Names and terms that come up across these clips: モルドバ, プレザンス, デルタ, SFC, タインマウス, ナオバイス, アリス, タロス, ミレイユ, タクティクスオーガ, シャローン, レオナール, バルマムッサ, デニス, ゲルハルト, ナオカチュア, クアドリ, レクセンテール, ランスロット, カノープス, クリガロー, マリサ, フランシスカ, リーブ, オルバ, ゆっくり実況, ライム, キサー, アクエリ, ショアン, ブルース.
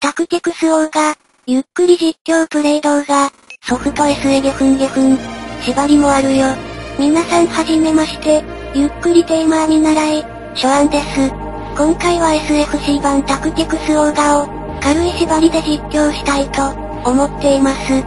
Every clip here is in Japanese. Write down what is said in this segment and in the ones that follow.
タクティクス王が、ゆっくり実況プレイ動画、ソフト SE ゲフン、縛りもあるよ。皆さんはじめまして、ゆっくりテーマー見習い、初案です。今回は SFC 版タクティクスオーガを、軽い縛りで実況したいと、思っています。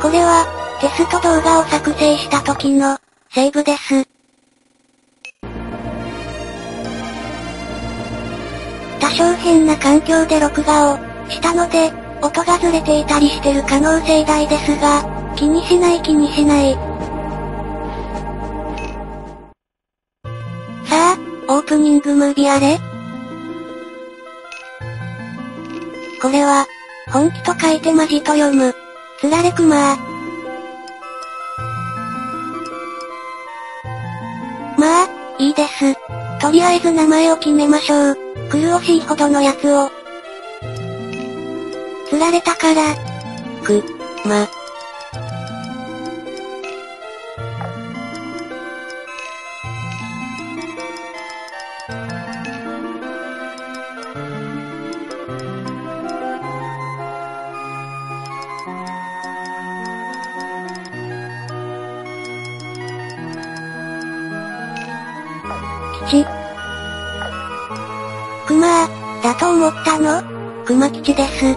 これは、テスト動画を作成した時の、セーブです。多少変な環境で録画を、したので、音がずれていたりしてる可能性大ですが、気にしない。さあ、オープニングムービーあれ？これは、本気と書いてマジと読む、つられくまー。まあ、いいです。とりあえず名前を決めましょう。狂おしいほどのやつを。釣られたから、く、ま。吉。くまー、だと思ったの？くま吉です。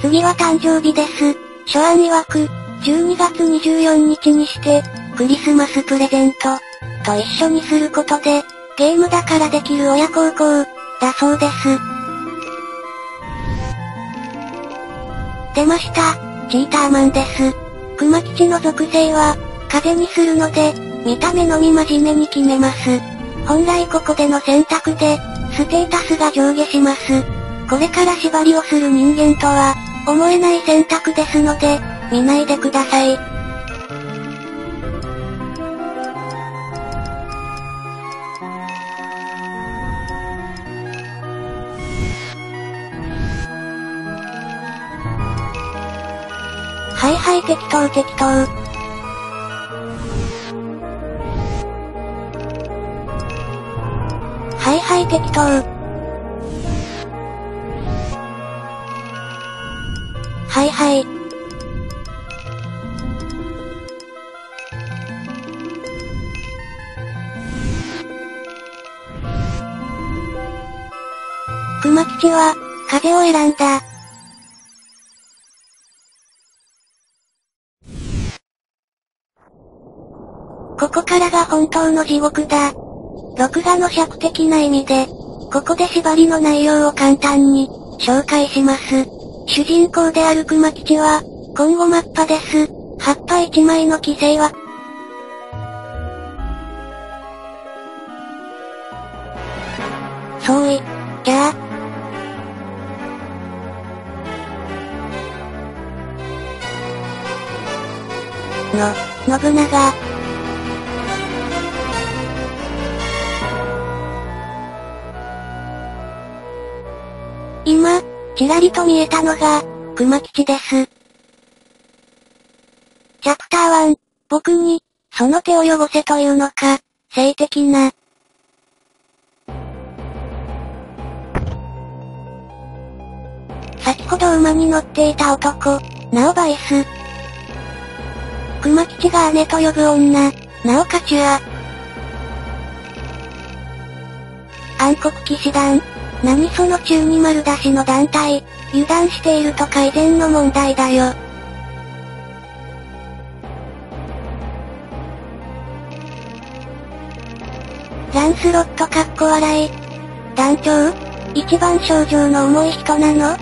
次は誕生日です。初案曰く、12月24日にして、クリスマスプレゼント、と一緒にすることで、ゲームだからできる親孝行、だそうです。出ました、チーターマンです。熊吉の属性は、風にするので、見た目のみ真面目に決めます。本来ここでの選択で、ステータスが上下します。これから縛りをする人間とは、思えない選択ですので、見ないでください。はいはい適当。はいはい適当。はい。熊吉は、風を選んだ。ここからが本当の地獄だ。録画の尺的な意味で、ここで縛りの内容を簡単に、紹介します。主人公である熊吉は、今後マッパです。葉っぱ1枚の規制は、そうい、キャー。の、信長。今、ちらりと見えたのが、熊吉です。チャプター1、僕に、その手を汚せというのか、性的な。先ほど馬に乗っていた男、ナオバイス。熊吉が姉と呼ぶ女、ナオカチュア。暗黒騎士団。何その中に丸出しの団体、油断していると改善の問題だよ。ランスロットかっこ笑い。団長？一番症状の重い人なの？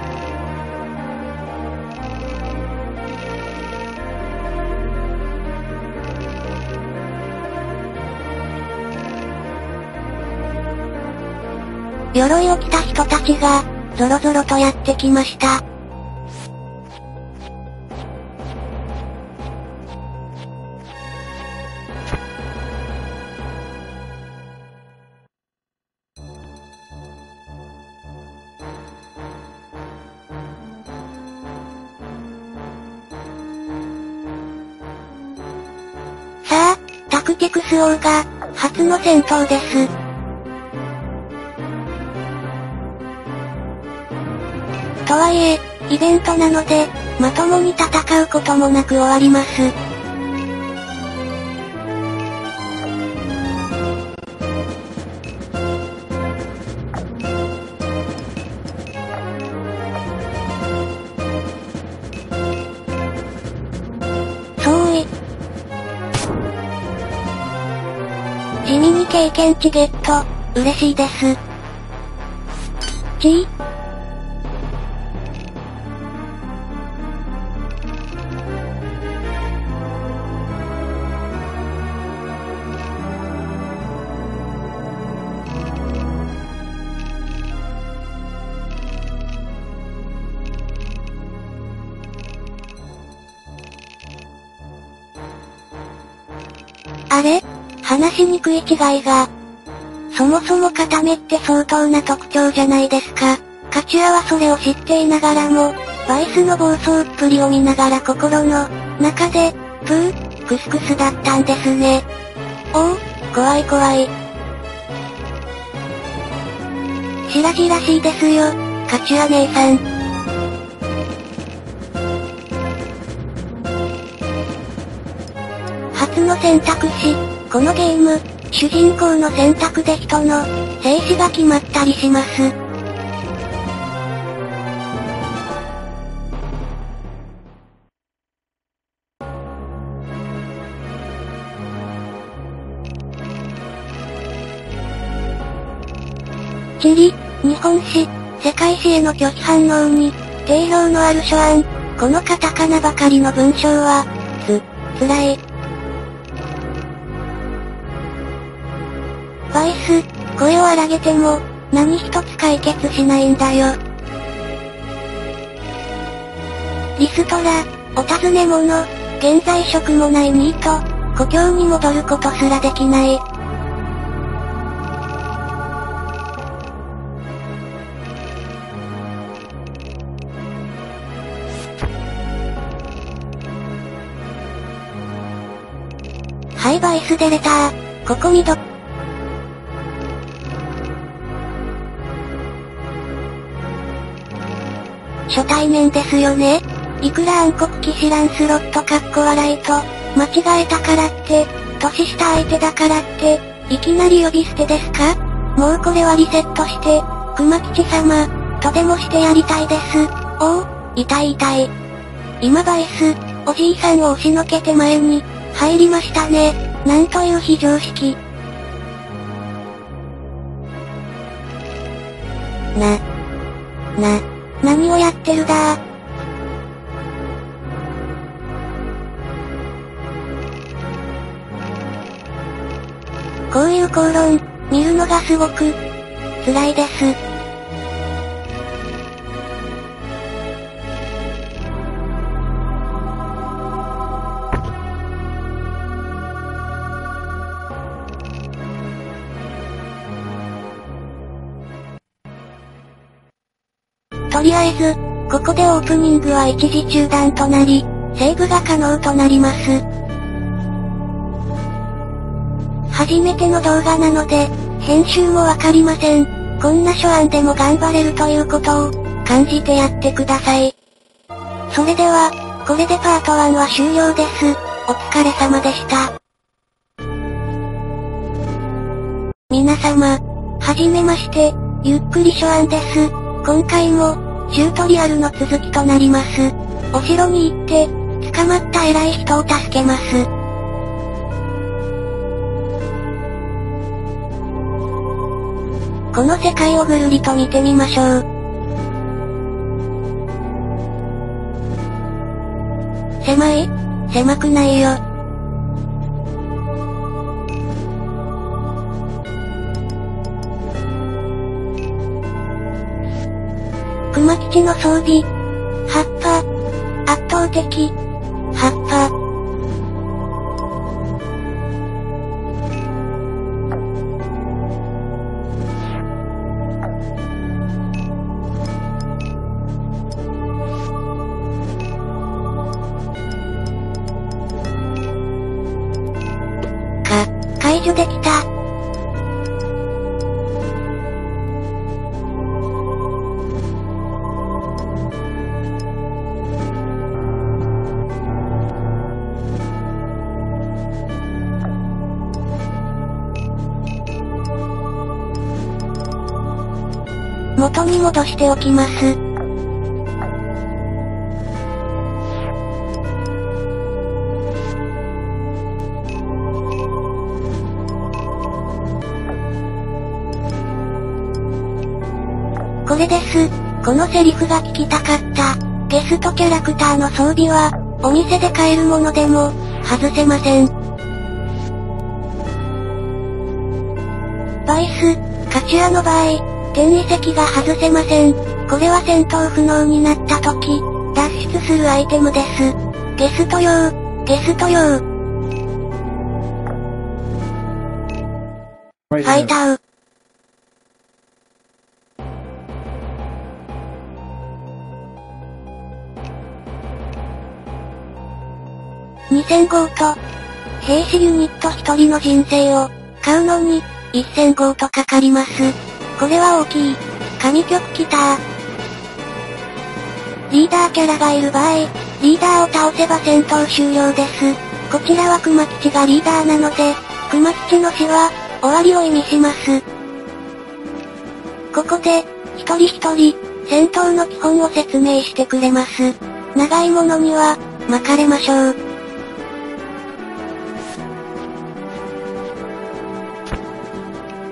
鎧を着た人たちが、ぞろぞろとやってきました。クティクス王が、初の戦闘です。とはいえ、イベントなので、まともに戦うこともなく終わります。そうい。地味に経験値ゲット、嬉しいです。ちぃあれ？話しにくい違いが。そもそも片目って相当な特徴じゃないですか。カチュアはそれを知っていながらも、バイスの暴走っぷりを見ながら心の中で、クスクスだったんですね。おお、怖い怖い。しらじらしいですよ、カチュア姉さん。の選択肢、このゲーム、主人公の選択で人の生死が決まったりします。地理、日本史、世界史への拒否反応に定評のある書案、このカタカナばかりの文章は、辛い。バイス、声を荒げても、何一つ解決しないんだよ。リストラ、お尋ね者、現在職もないニート、故郷に戻ることすらできない。はい、バイスデレター、ここにど、初対面ですよね。いくら暗黒騎士ランスロットかっこ笑いと、間違えたからって、年下相手だからって、いきなり呼び捨てですか？もうこれはリセットして、熊吉様、とでもしてやりたいです。おお、痛い痛い。今バイス、おじいさんを押しのけて前に、入りましたね。なんという非常識。何をやってるだー。こういう口論、見るのがすごく、辛いです。とりあえず、ここでオープニングは一時中断となり、セーブが可能となります。初めての動画なので、編集もわかりません。こんな初案でも頑張れるということを、感じてやってください。それでは、これでパート1は終了です。お疲れ様でした。皆様、はじめまして、ゆっくり初案です。今回も、チュートリアルの続きとなります。お城に行って、捕まった偉い人を助けます。この世界をぐるりと見てみましょう。狭い？狭くないよ。熊吉の装備。葉っぱ。圧倒的。葉っぱ。か。解除できた。元に戻しておきます。これです。このセリフが聞きたかった。ゲストキャラクターの装備は、お店で買えるものでも、外せません。バイス、カチュアの場合、転移石が外せません。これは戦闘不能になった時、脱出するアイテムです。ゲスト用。ファイタウ。2000ゴート。兵士ユニット1人の人生を買うのに1000ゴートかかります。これは大きい。神曲来た。リーダーキャラがいる場合、リーダーを倒せば戦闘終了です。こちらは熊吉がリーダーなので、熊吉の死は終わりを意味します。ここで、一人一人、戦闘の基本を説明してくれます。長いものには、巻かれましょう。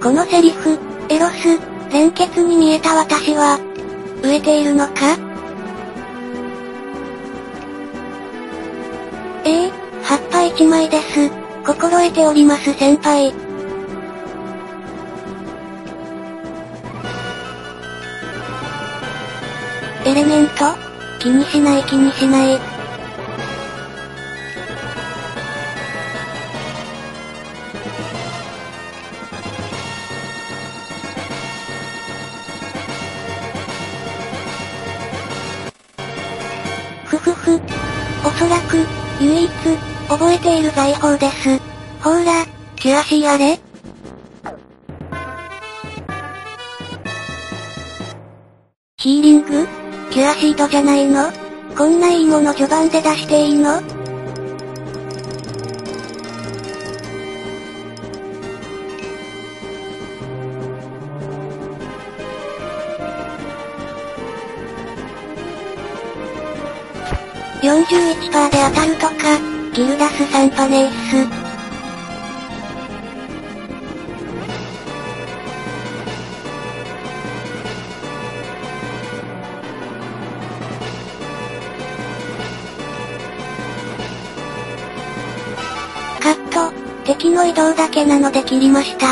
このセリフ、エロス、連結に見えた私は、飢えているのか？葉っぱ一枚です。心得ております先輩。エレメント？気にしない。おそらく、唯一、覚えている財宝です。ほーら、キュアシーあれ？ヒーリング？キュアシードじゃないの？こんないいもの序盤で出していいの？41% で当たるとか、ギルダスサンパネイス。カット、敵の移動だけなので切りました。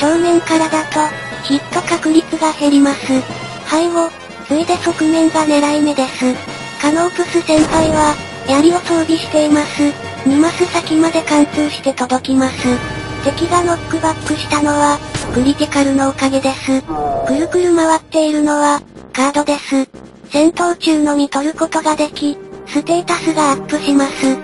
正面からだと、ヒット確率が減ります。背後、ついで側面が狙い目です。カノープス先輩は、槍を装備しています。2マス先まで貫通して届きます。敵がノックバックしたのは、クリティカルのおかげです。くるくる回っているのは、カードです。戦闘中のみ取ることができ、ステータスがアップします。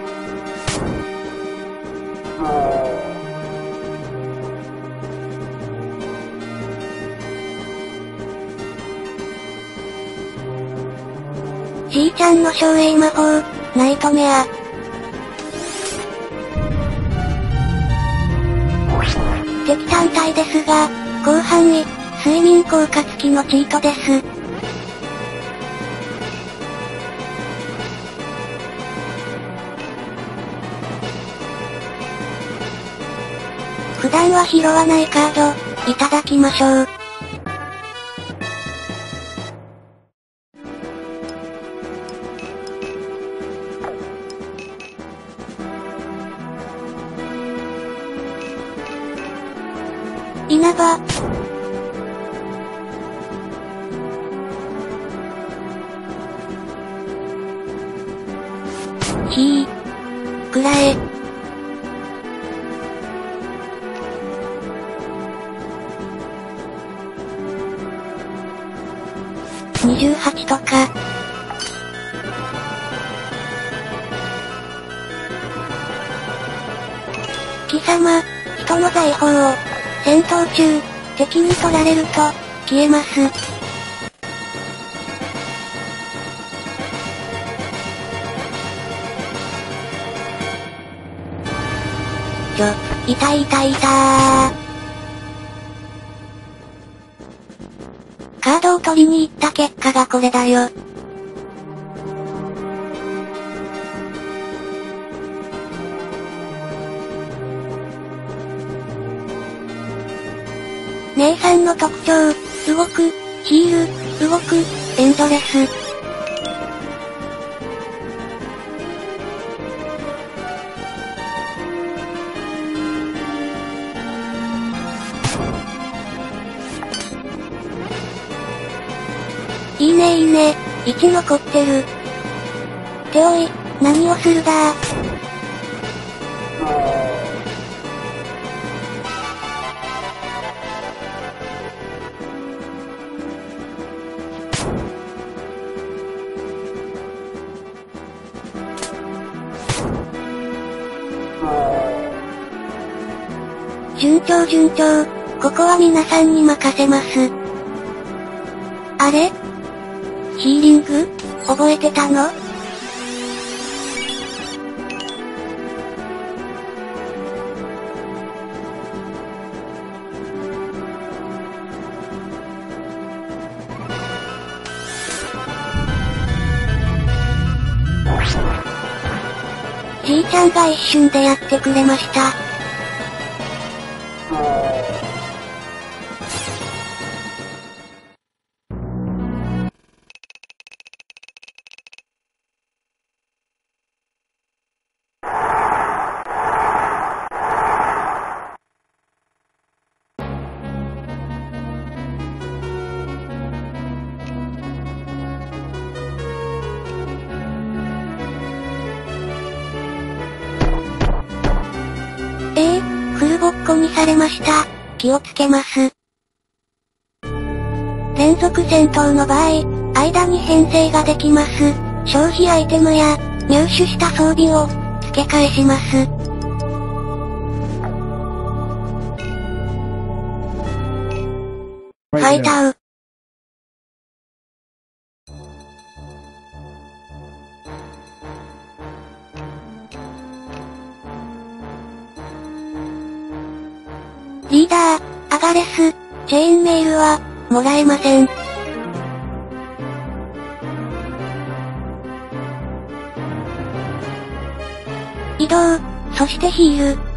じいちゃんの照英魔法、ナイトメア。敵単体ですが、広範囲、睡眠効果付きのチートです。普段は拾わないカード、いただきましょう。稲葉。くらえ。28とか。貴様、人の財宝を、戦闘中、敵に取られると、消えます。痛い痛い痛ー。カードを取りに行った結果がこれだよ。姉さんの特徴、動く、ヒール、動く、エンドレス。いいねいいね、位置残ってる。っておい、何をするだー。順調順調、ここは皆さんに任せます。あれ？ヒーリング？覚えてたの？じいちゃんが一瞬でやってくれました。ごっこにされました。気をつけます。連続戦闘の場合、間に編成ができます。消費アイテムや、入手した装備を、付け替えします。ファイタウ。リーダー、アガレス、チェーンメールは、もらえません。移動、そしてヒール。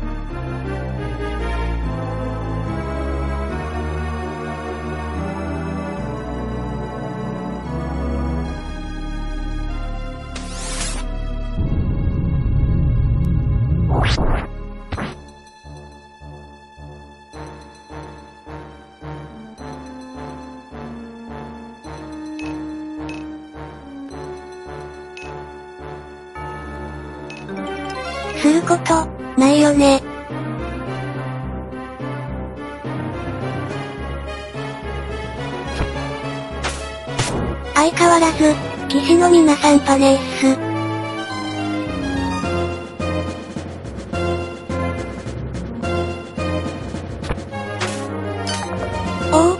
すること、ないよね。相変わらず、騎士の皆さんパネース。おう。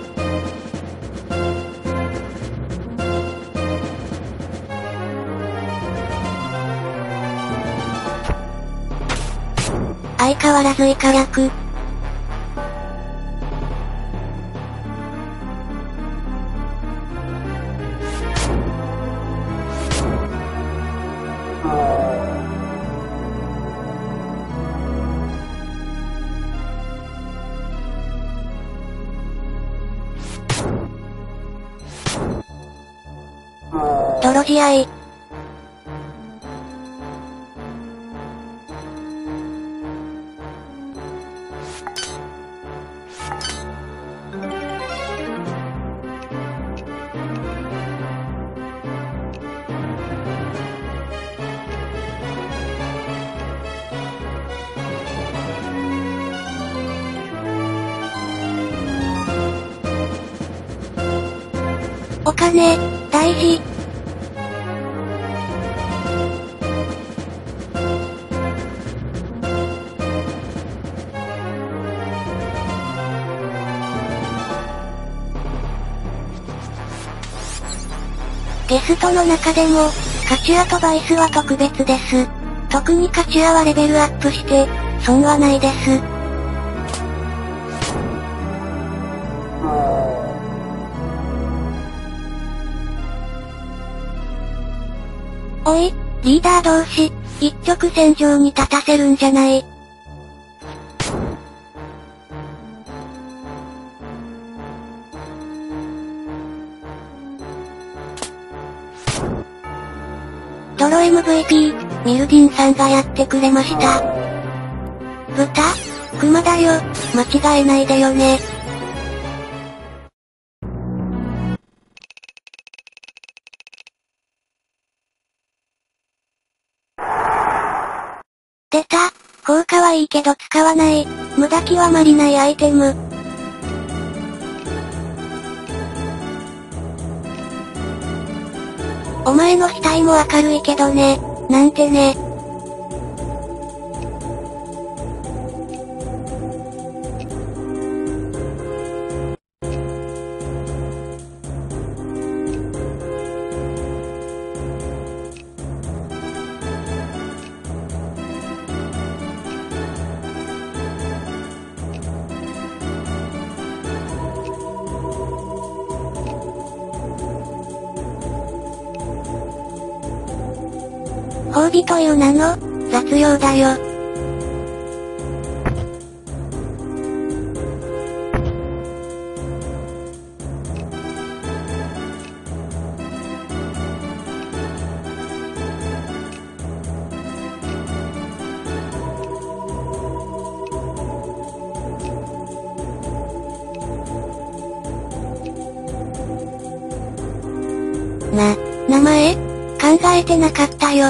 相変わらず以下略。泥仕合。お金、大事。ゲストの中でも、カチュアとバイスは特別です。特にカチュアはレベルアップして、損はないです。おい、リーダー同士、一直線上に立たせるんじゃない。ドロ MVP、ミルディンさんがやってくれました。豚、熊だよ、間違えないでよね。出た、効果はいいけど使わない、無駄極まりないアイテム。お前の額も明るいけどね、なんてね。褒美という名の、雑用だよ。名前？考えてなかったよ。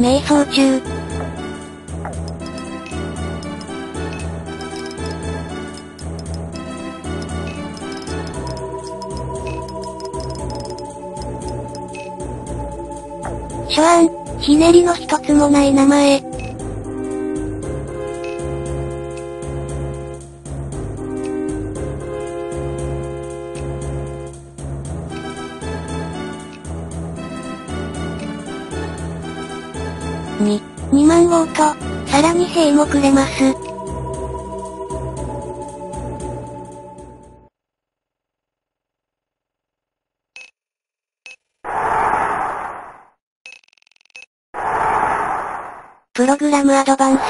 瞑想中。ショアン、ひねりの一つもない名前。2万ウォート、さらに兵もくれます。プログラムアドバンス。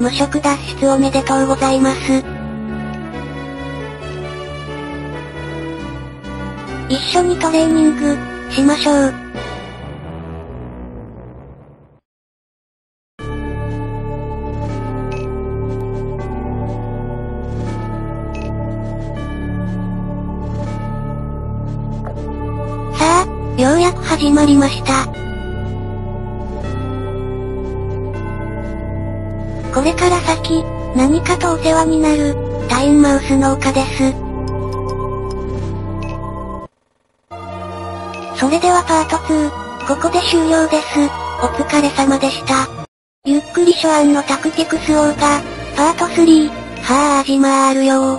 無職脱出おめでとうございます。一緒にトレーニング、しましょう。さあ、ようやく始まりました。これから先、何かとお世話になる、タインマウスの丘です。それではパート2、ここで終了です。お疲れ様でした。ゆっくりショアンのタクティクスオーガ、パート3、はぁ始まるよ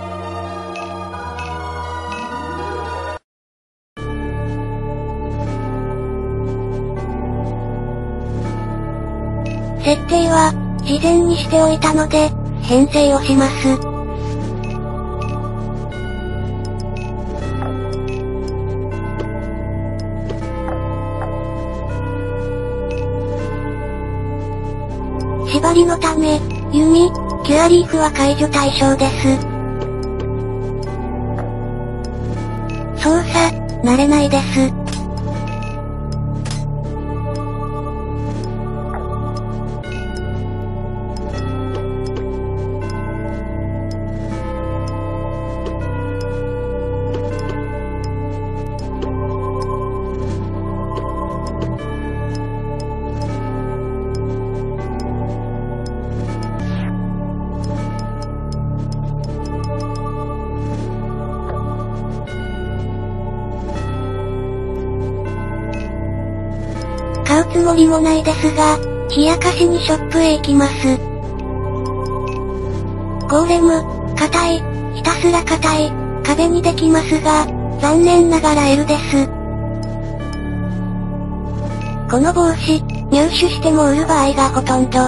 ー。設定は、事前にしておいたので、編成をします。縛りのため、弓、キュアリーフは解除対象です。操作、慣れないです。買うつもりもないですが、冷やかしにショップへ行きます。ゴーレム、硬い、ひたすら硬い、壁にできますが、残念ながら L です。この帽子、入手しても売る場合がほとんど。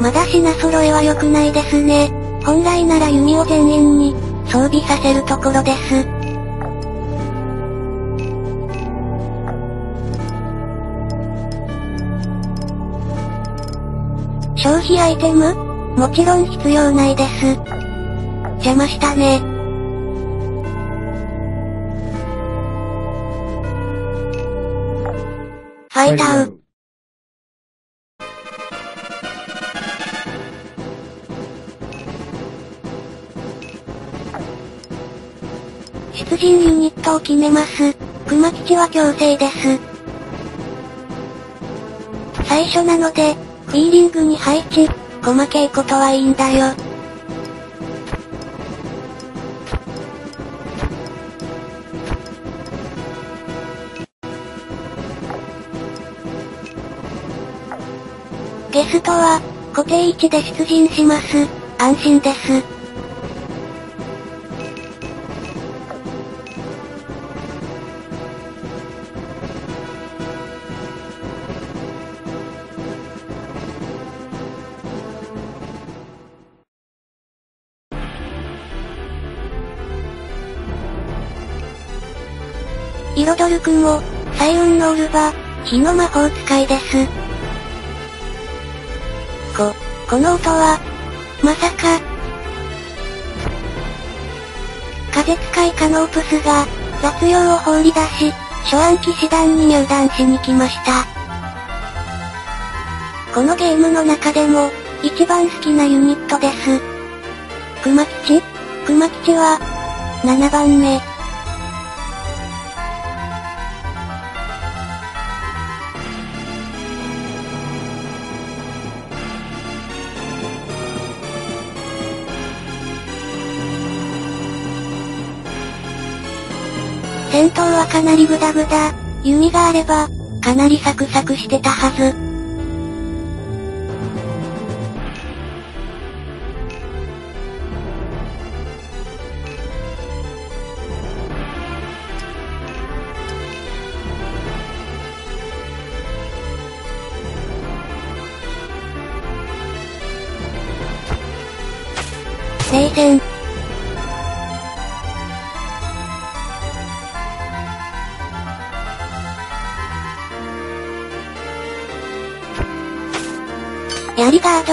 まだ品揃えは良くないですね。本来なら弓を全員に装備させるところです。消費アイテム？もちろん必要ないです。邪魔したね。ファイタウ。出陣ユニットを決めます。熊吉は強制です。最初なので、フィーリングに配置、細けいことはいいんだよ。ゲストは、固定位置で出陣します。安心です。彩る雲、彩雲のオルバ、火の魔法使いです。この音は、まさか。風使いカノープスが、雑用を放り出し、初暗騎士団に入団しに来ました。このゲームの中でも、一番好きなユニットです。熊吉は、7番目。戦闘はかなりグダグダ、弓があれば、かなりサクサクしてたはず。冷戦。槍ガード。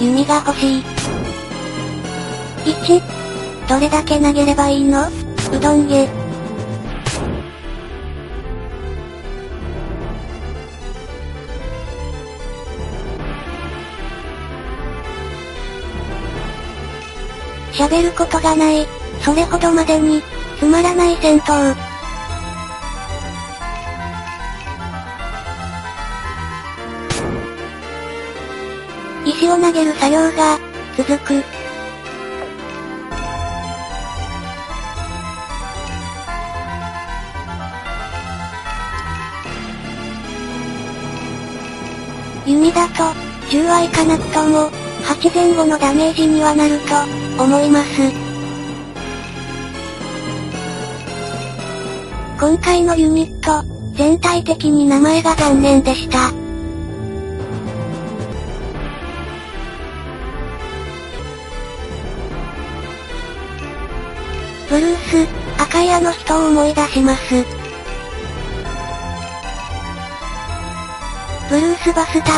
弓が欲しい。1、どれだけ投げればいいの？うどんげ。喋ることがない、それほどまでに、つまらない戦闘。石を投げる作業が、続く。弓だと、10割かなくとも、8前後のダメージにはなると、思います。今回のユニット、全体的に名前が残念でした。ブルース、赤いあの人を思い出します。ブルースバスター。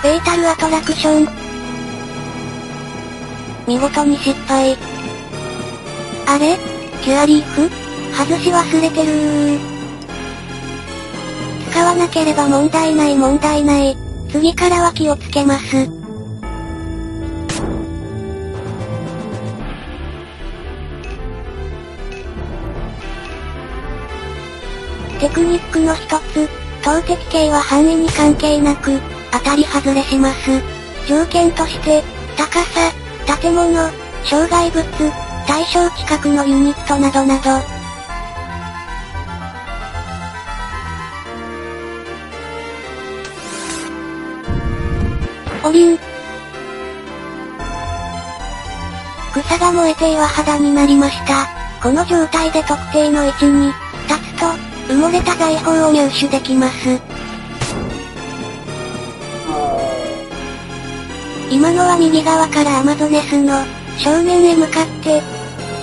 フェイタルアトラクション。見事に失敗。あれ？キュアリーフ？外し忘れてるー。使わなければ問題ない問題ない。次からは気をつけます。テクニックの一つ、投擲系は範囲に関係なく、当たり外れします。条件として、高さ、建物、障害物、対象近くのユニットなどなど。オリン。草が燃えて岩肌になりました。この状態で特定の位置に立つと、埋もれた財宝を入手できます。今のは右側からアマゾネスの正面へ向かって、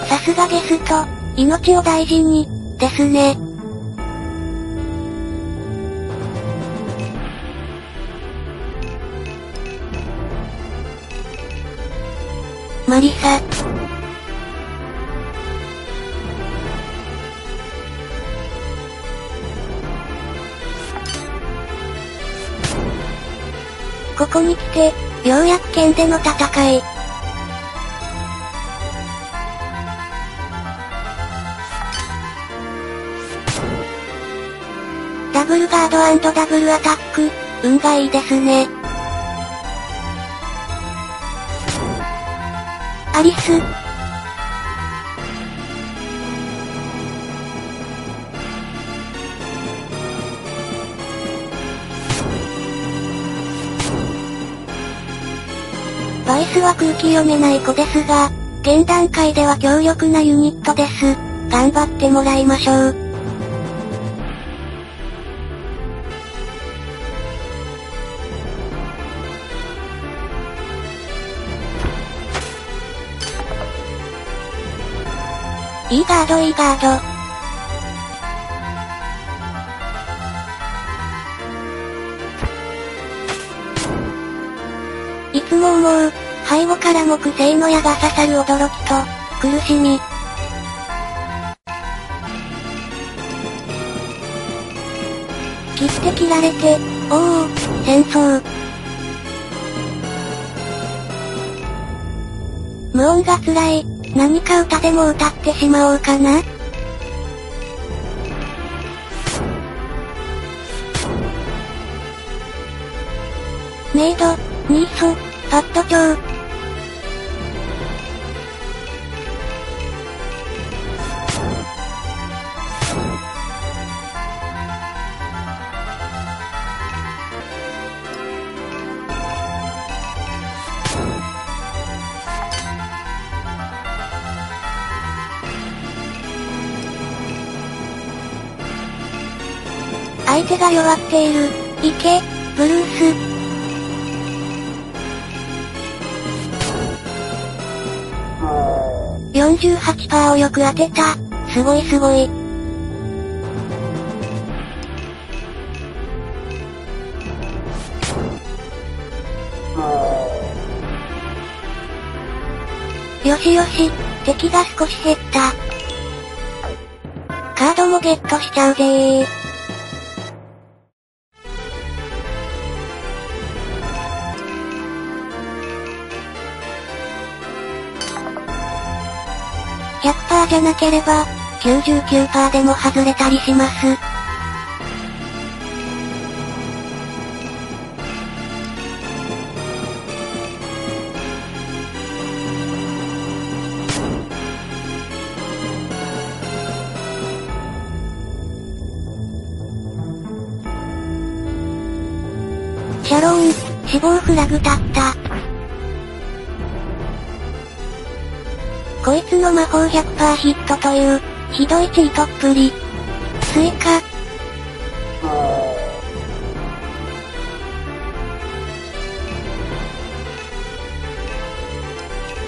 さすがゲスト、命を大事に、ですね。マリサ。ここに来て、ようやく剣での戦い。ダブルガード&ダブルアタック、運がいいですね。アリス。バイスは空気読めない子ですが、現段階では強力なユニットです。頑張ってもらいましょう。いいガードいいガード。いつも思う、背後からも木製の矢が刺さる驚きと、苦しみ。切って切られて、おお、戦争。無音が辛い。何か歌でも歌ってしまおうかな。メイド、ニーソ、パッド帳。相手が弱っている。いけ、ブルース。48% をよく当てた。すごいすごい。よしよし、敵が少し減った。カードもゲットしちゃうぜー。100% じゃなければ、99% でも外れたりします。シャローン、死亡フラグ立った。こいつの魔法 100% ヒットという、ひどいチートっぷり。追加。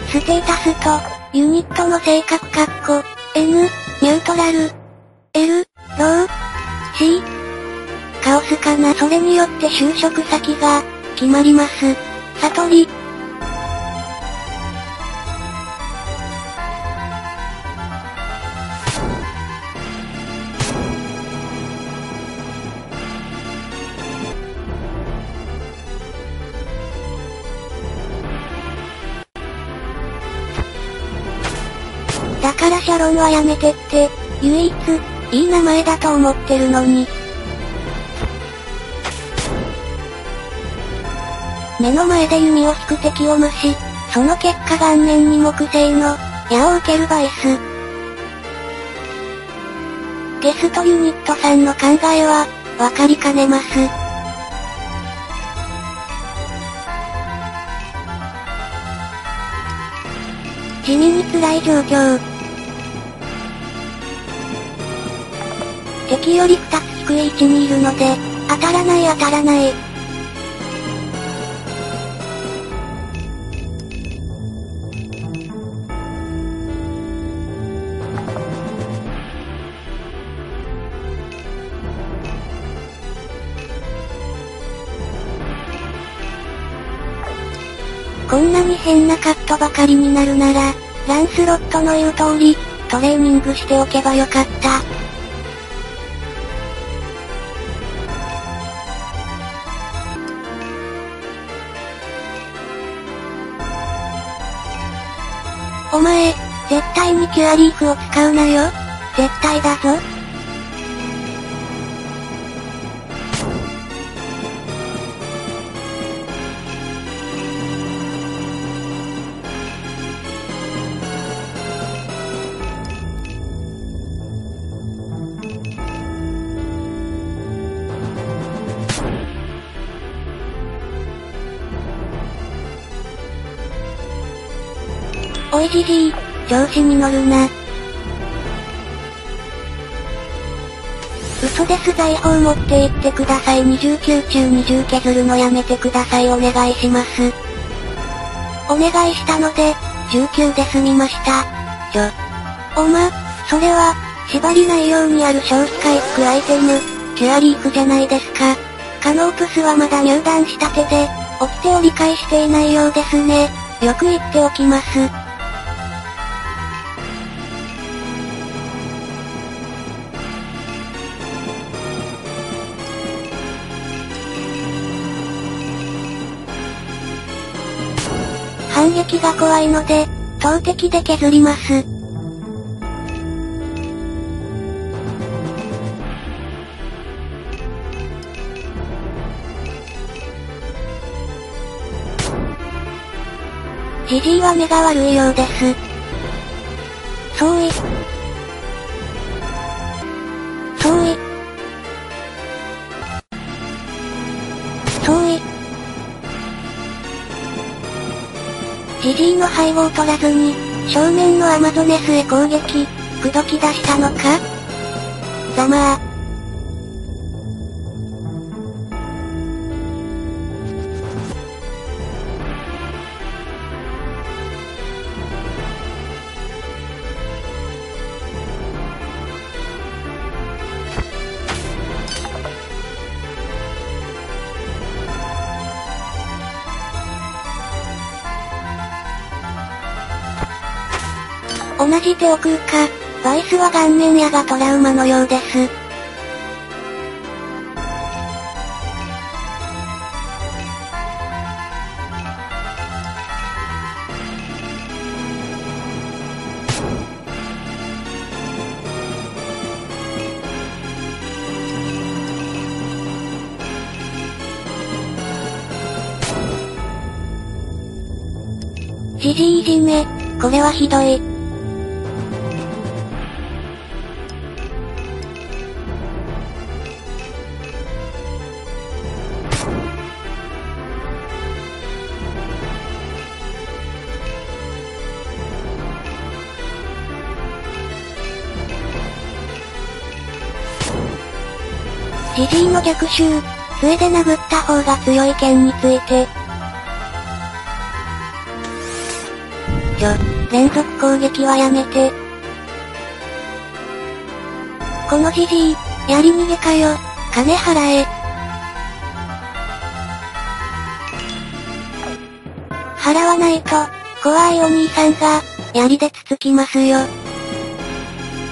ステータスと、ユニットの性格括弧、N、ニュートラル、L、ロー、C、カオスかな。それによって就職先が、決まります。悟り。だからシャロンはやめてって、唯一、いい名前だと思ってるのに。目の前で弓を引く敵を無視、その結果顔面に木製の、矢を受けるバイス。ゲストユニットさんの考えは、わかりかねます。地味に辛い状況。敵より2つ低い位置にいるので、当たらない当たらない。こんなに変なカットばかりになるなら、ランスロットの言う通り、トレーニングしておけばよかった。お前、絶対にキュアリーフを使うなよ。絶対だぞ。おいじじい、調子に乗るな。嘘です。財宝持って行ってください。29中20削るのやめてください。お願いします。お願いしたので、19で済みました。それは、縛りないようにある消費回復アイテム、キュアリーフじゃないですか。カノープスはまだ入団したてで、掟を理解していないようですね。よく言っておきます。反撃が怖いので、投擲で削ります。ジジイは目が悪いようです。ジジイの背後を取らずに、正面のアマゾネスへ攻撃、口説き出したのか？ざまあ。同じ手を食うか、バイスは顔面矢がトラウマのようです。じじいいじめ、これはひどい。ジジイの逆襲、杖で殴った方が強い件について。連続攻撃はやめて。このジジイ、やり逃げかよ、金払え。払わないと、怖いお兄さんが、槍でつつきますよ。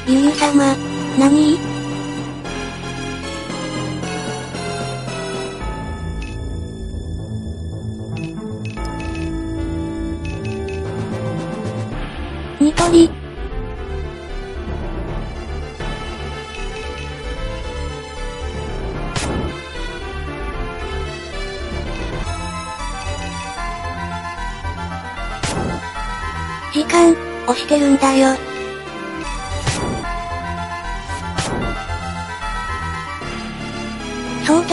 ゆゆ様、何？ニトリ。時間、押してるんだよ。ソー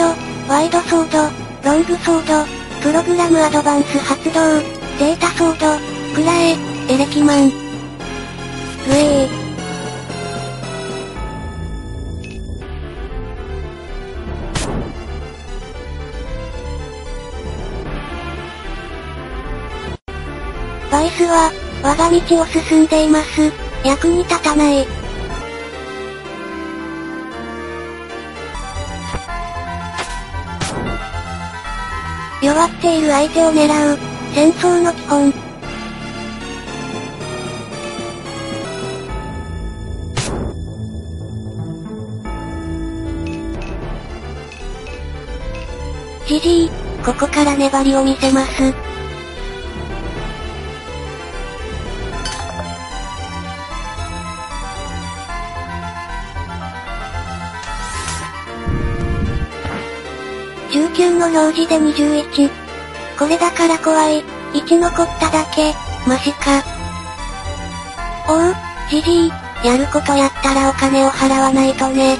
ド、ワイドソード、ロングソード、プログラムアドバンス発動、データソード、くらえ、エレキマン。ウェイ。バイスは、我が道を進んでいます。役に立たない。弱っている相手を狙う、戦争の基本。ジジイ、ここから粘りを見せます。19の表示で21。これだから怖い。1残っただけ、マシか。おう、ジジイ、やることやったらお金を払わないとね。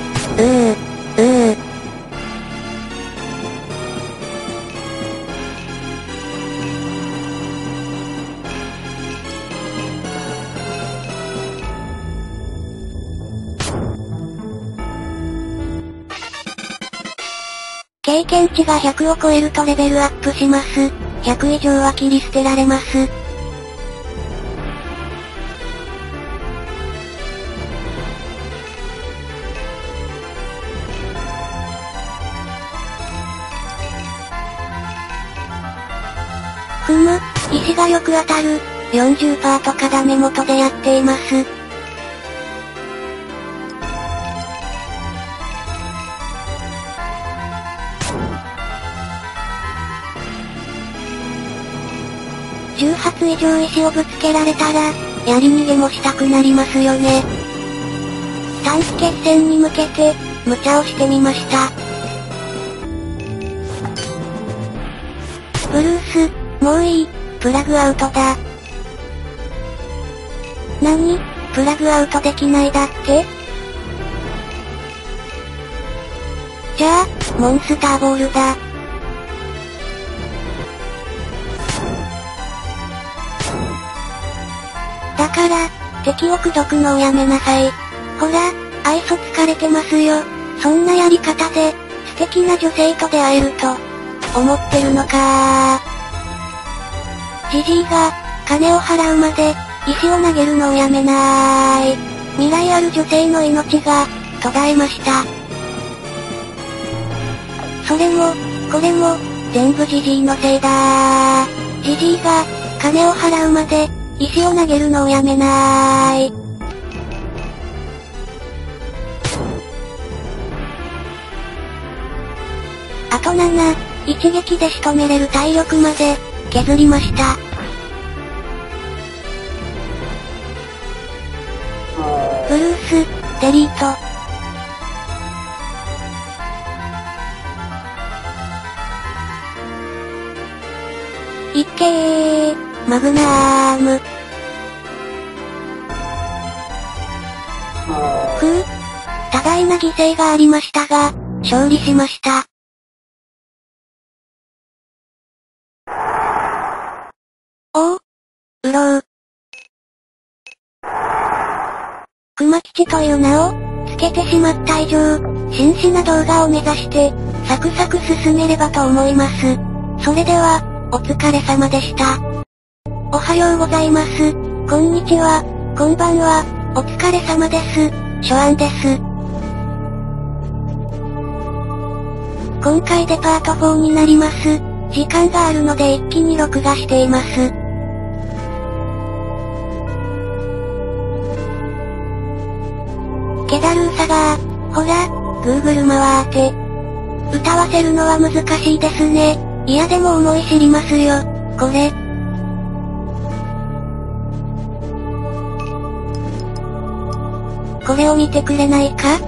経験値が100を超えるとレベルアップします。100以上は切り捨てられます。ふむ、石がよく当たる、40% とかダメ元でやっています。18以上石をぶつけられたら、やり逃げもしたくなりますよね。短期決戦に向けて、無茶をしてみました。ブルース、もういい、プラグアウトだ。何？プラグアウトできないだって？じゃあ、モンスターボールだ。だから、敵を口説くのをやめなさい。ほら、愛想疲れてますよ。そんなやり方で、素敵な女性と出会えると、思ってるのかー。ジジイが、金を払うまで、石を投げるのをやめなーい。未来ある女性の命が、途絶えました。それも、これも、全部ジジイのせいだー。ジジイが、金を払うまで、石を投げるのをやめなーい。あと7、一撃で仕留めれる体力まで、削りました。ブルース、デリート。いっけー。マグナーム。ふう、多大な犠牲がありましたが、勝利しました。おう、うろう。熊吉という名を、つけてしまった以上、真摯な動画を目指して、サクサク進めればと思います。それでは、お疲れ様でした。おはようございます。こんにちは、こんばんは、お疲れ様です。ショアンです。今回でパート4になります。時間があるので一気に録画しています。ケダルーサガー、ほら、Google マワーて。歌わせるのは難しいですね。いやでも思い知りますよ、これ。これを見てくれないか？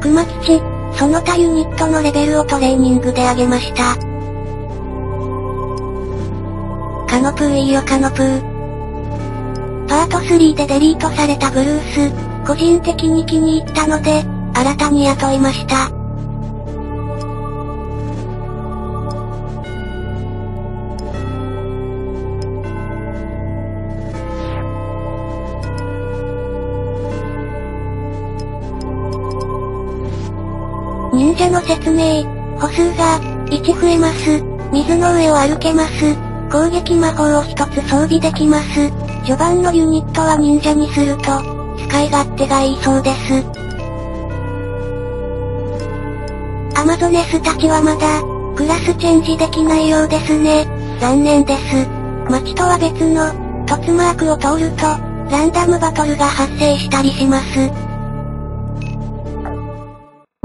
熊吉、その他ユニットのレベルをトレーニングで上げました。カノプーいいよカノプー。パート3でデリートされたブルース、個人的に気に入ったので、新たに雇いました。忍者の説明、歩数が、1増えます。水の上を歩けます。攻撃魔法を1つ装備できます。序盤のユニットは忍者にすると、使い勝手がいいそうです。アマゾネスたちはまだ、クラスチェンジできないようですね。残念です。街とは別の、凸マークを通ると、ランダムバトルが発生したりします。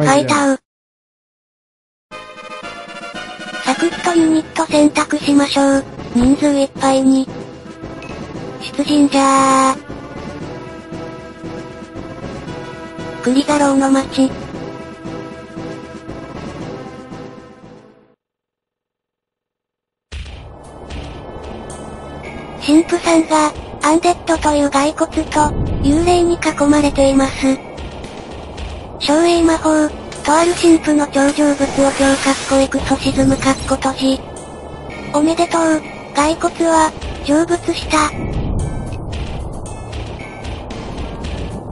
はいだう。サクッとユニット選択しましょう。人数いっぱいに。出陣じゃー。クリガローの町。神父さんが、アンデッドという骸骨と、幽霊に囲まれています。照英魔法、とある神父の頂上物を強かっこいくそ沈むかっこ閉じ。おめでとう、骸骨は、成仏した。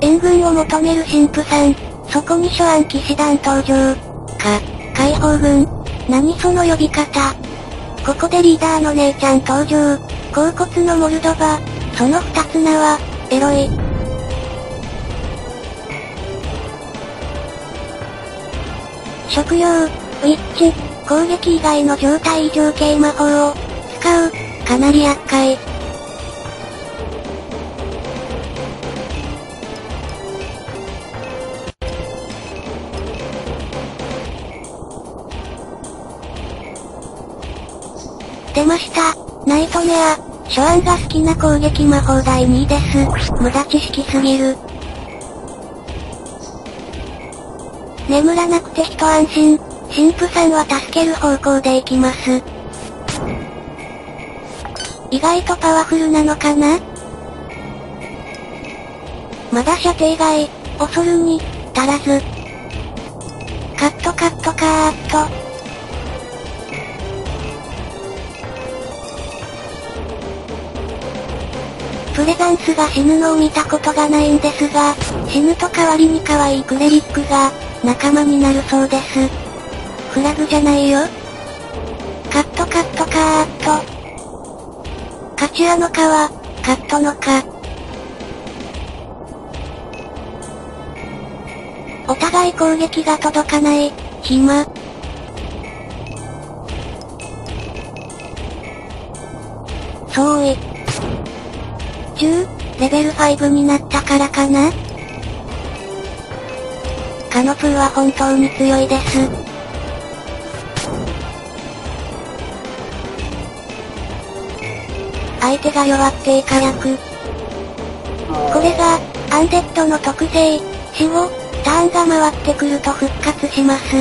援軍を求める神父さん、そこにショアン騎士団登場。解放軍。何その呼び方。ここでリーダーの姉ちゃん登場。甲骨のモルドバ。その二つ名は、エロイ。食用、ウィッチ、攻撃以外の状態異常系魔法を、使う、かなり厄介。出ました。ナイトメア。ショアンが好きな攻撃魔法第2位です。無駄知識すぎる。眠らなくて一安心。神父さんは助ける方向で行きます。意外とパワフルなのかな？まだ射程外。恐るに足らず。カットカットカーッと。プレザンスが死ぬのを見たことがないんですが、死ぬと代わりに可愛いクレリックが、仲間になるそうです。フラグじゃないよ。カットカットカーッと。カチュアのカは、カットのカ。お互い攻撃が届かない、暇。そうい。レベル5になったからかな？カノプーは本当に強いです。相手が弱っていか役。これが、アンデッドの特性、死後、ターンが回ってくると復活します。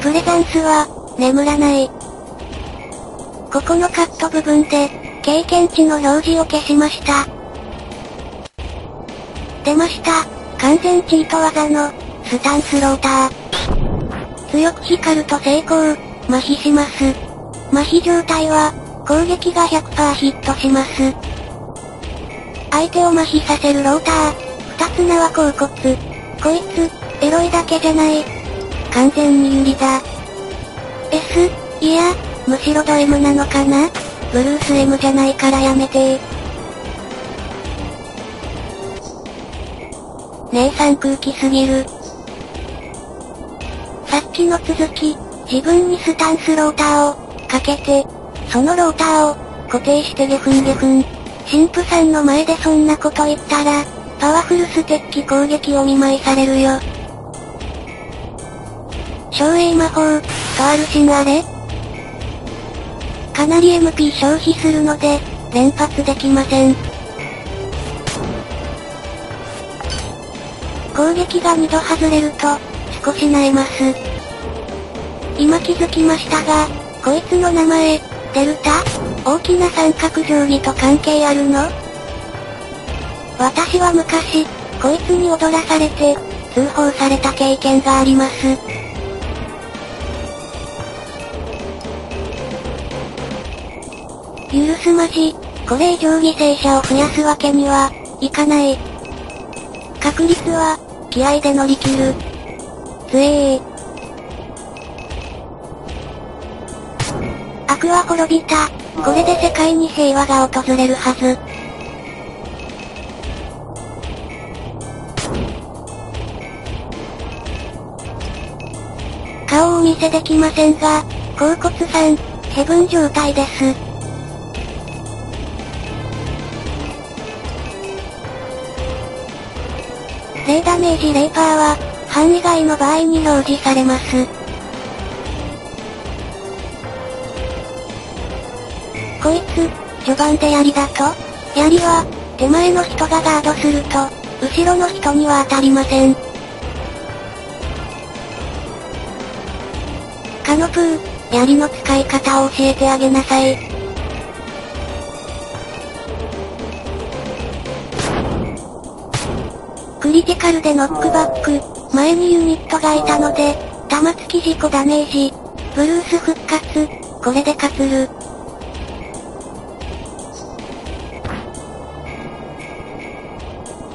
プレザンスは、眠らない。ここのカット部分で、経験値の表示を消しました。出ました、完全チート技の、スタンスローター。強く光ると成功、麻痺します。麻痺状態は、攻撃が 100% ヒットします。相手を麻痺させるローター。二つ名は甲骨。こいつ、エロいだけじゃない。完全に有利だ。S、いや、むしろド M なのかな？ブルース M じゃないからやめてー。姉さん空気すぎる。さっきの続き、自分にスタンスローターを、かけて、そのローターを、固定してゲフンゲフン。神父さんの前でそんなこと言ったら、パワフルステッキ攻撃を見舞いされるよ。照英魔法、とあるしんあれ？かなり MP 消費するので、連発できません。攻撃が2度外れると、少し萎えます。今気づきましたが、こいつの名前、デルタ？大きな三角定規と関係あるの？私は昔、こいつに踊らされて、通報された経験があります。許すまじ、これ以上犠牲者を増やすわけにはいかない。確率は、気合で乗り切る。つえー。悪は滅びた。これで世界に平和が訪れるはず。顔をお見せできませんが、甲骨さん、ヘブン状態です。0ダメージ0%は、範囲外の場合に表示されます。こいつ、序盤で槍だと？槍は、手前の人がガードすると、後ろの人には当たりません。カノプー、槍の使い方を教えてあげなさい。クリティカルでノックバック、前にユニットがいたので、玉突き事故ダメージ、ブルース復活、これで勝つる。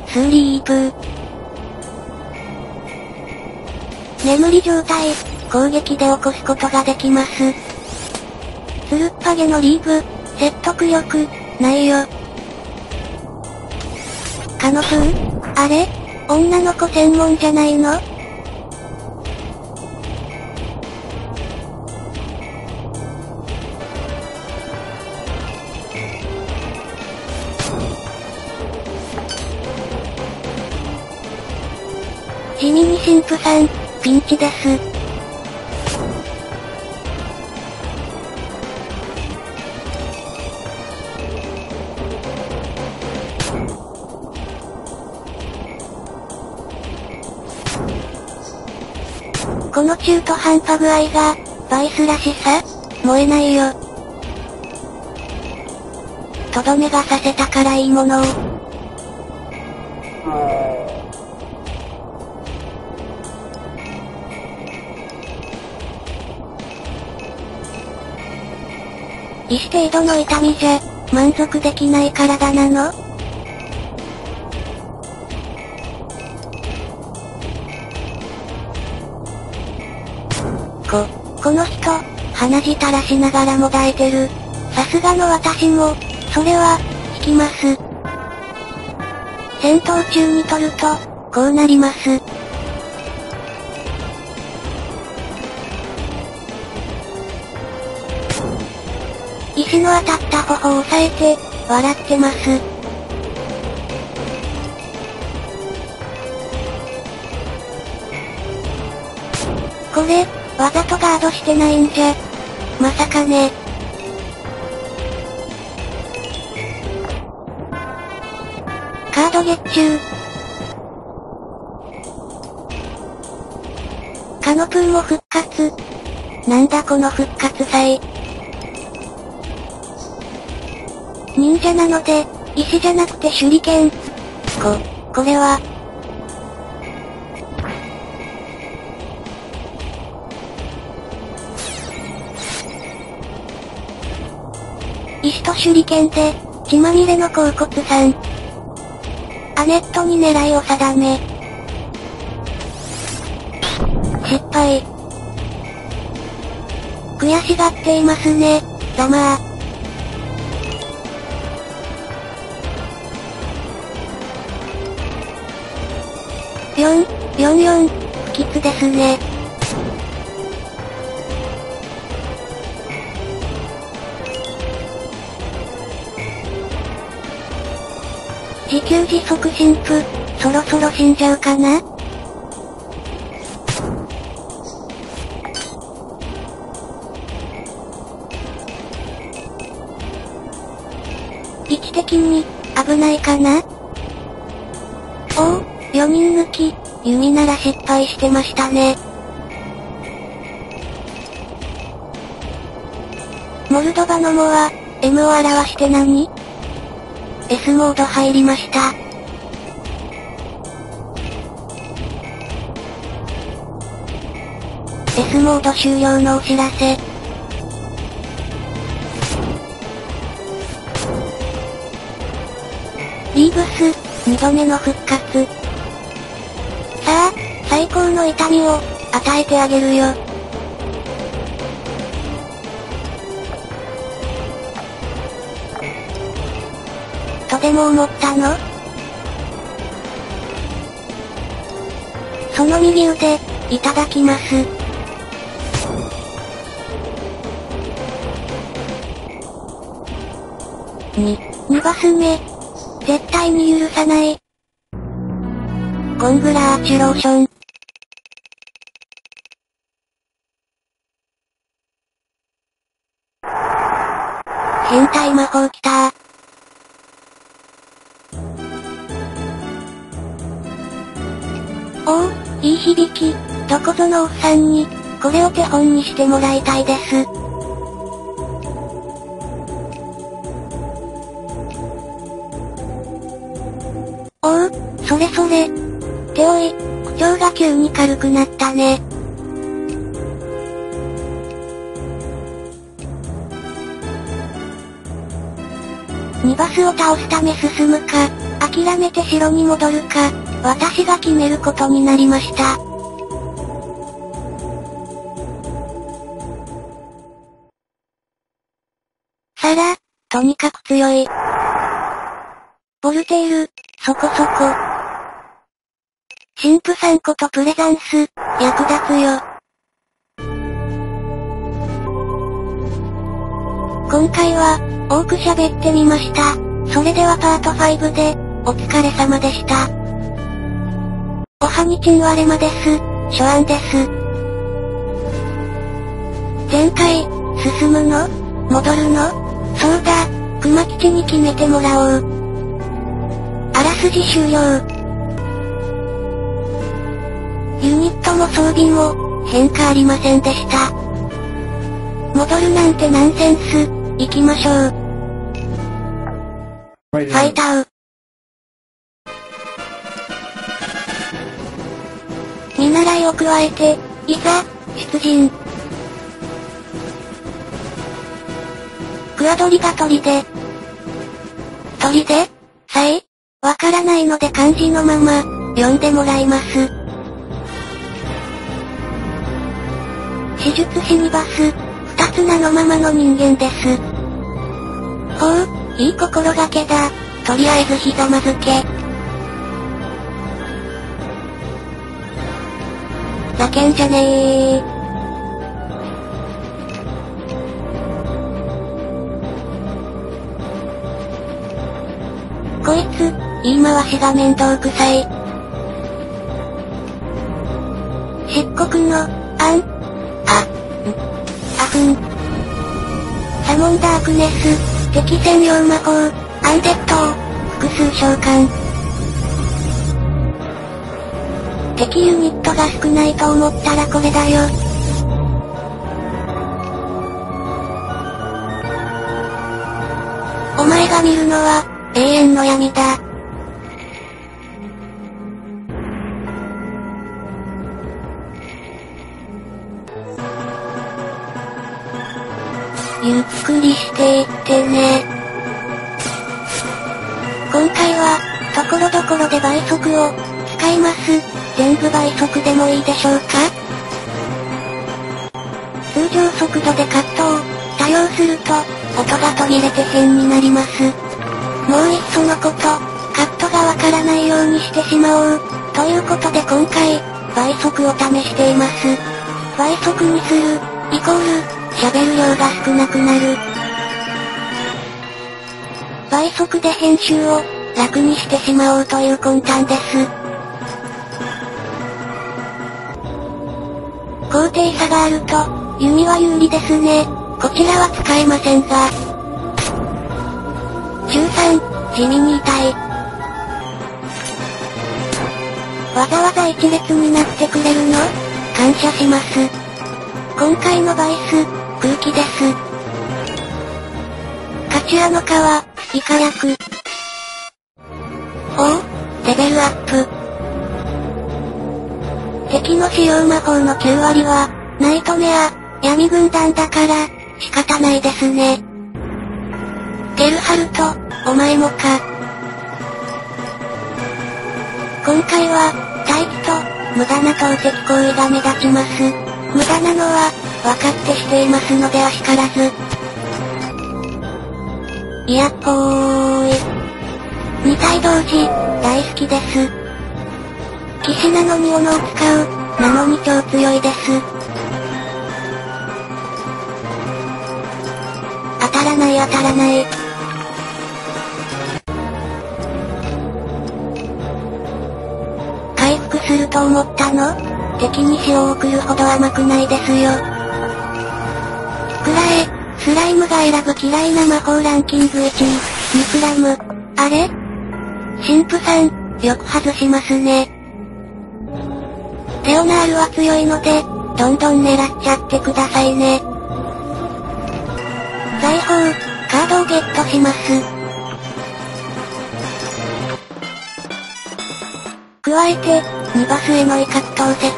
スリープ。眠り状態、攻撃で起こすことができます。つるっぱげのリーブ、説得力、ないよ。カノプー？あれ？女の子専門じゃないの？地味に神父さん、ピンチです。この中途半端具合が、バイスらしさ？燃えないよ。とどめがさせたからいいものを。一程度の痛みじゃ、満足できない体なの？この人、鼻血垂らしながらも抱いてる。さすがの私も、それは、引きます。戦闘中に取ると、こうなります。石の当たった頬を押さえて、笑ってます。これ、わざとガードしてないんじゃ。まさかね。カード月中。カノプーも復活。なんだこの復活祭。忍者なので、石じゃなくて手裏剣。これは。石と手裏剣で、血まみれの甲骨さん。パネットに狙いを定め。失敗。悔しがっていますね、ラマー。4、不吉ですね。自給自足神父、そろそろ死んじゃうかな？位置的に、危ないかな？おお、4人抜き。弓なら失敗してましたね。モルドバのモは、M を表して何？ S モード入りました。S モード終了のお知らせ。リーブス、2度目の復活。さあ、最高の痛みを、与えてあげるよ。とでも思ったの？その右腕、いただきます。2発目、絶対に許さない。コングラーチュレーション。変態魔法きたー。おお、いい響き。どこぞのおっさんに、これを手本にしてもらいたいです。おお、それそれ。っておい、口調が急に軽くなったね。2バスを倒すため進むか、諦めて城に戻るか、私が決めることになりました。サラ、とにかく強い。ボルテール、そこそこ。神父さんことプレザンス、役立つよ。今回は、多く喋ってみました。それではパート5で、お疲れ様でした。おはにちんわれまです、初案です。前回、進むの？戻るの？そうだ、熊吉に決めてもらおう。あらすじ終了。ユニットも装備も、変化ありませんでした。戻るなんてナンセンス、行きましょう。ファイタウ。見習いを加えて、いざ、出陣。クアドリが砦。砦？さえ、わからないので漢字のまま、読んでもらいます。手術師にバス、二つ名のままの人間です。ほう、いい心がけだ。とりあえずひざまずけ。なけんじゃねえ。こいつ、言い回しが面倒くさい。漆黒の、あん。サモンダークネス、敵専用魔法、アンデッドを、複数召喚。敵ユニットが少ないと思ったらこれだよ。お前が見るのは、永遠の闇だ。ゆっくりしていってね。今回は、ところどころで速を使います。全部倍速でもいいでしょうか。通常速度でカットを多用すると音が途切れて変になります。もういっそのことカットがわからないようにしてしまおうということで今回倍速を試しています。倍速にするイコール喋る量が少なくなる。倍速で編集を楽にしてしまおうという魂胆です。高低差があると弓は有利ですね。こちらは使えませんが13、地味に痛い。わざわざ一列になってくれるの？感謝します。今回のバイス、空気です。カチュアの皮、イカ役。おお、レベルアップ。敵の使用魔法の9割は、ナイトメア、闇軍団だから、仕方ないですね。ゲルハルト、お前もか。今回は、待機と、無駄な投石行為が目立ちます。無駄なのは、分かってしていますのであしからず。いやっぽーい。二体同時、大好きです。騎士なのに斧を使う、なのに超強いです。当たらない当たらない。回復すると思ったの？敵に塩を送るほど甘くないですよ。くらえ、スライムが選ぶ嫌いな魔法ランキング1位、2クラム。あれ？神父さん、よく外しますね。レオナールは強いので、どんどん狙っちゃってくださいね。財宝、カードをゲットします。加えて、2バスへの威嚇投石。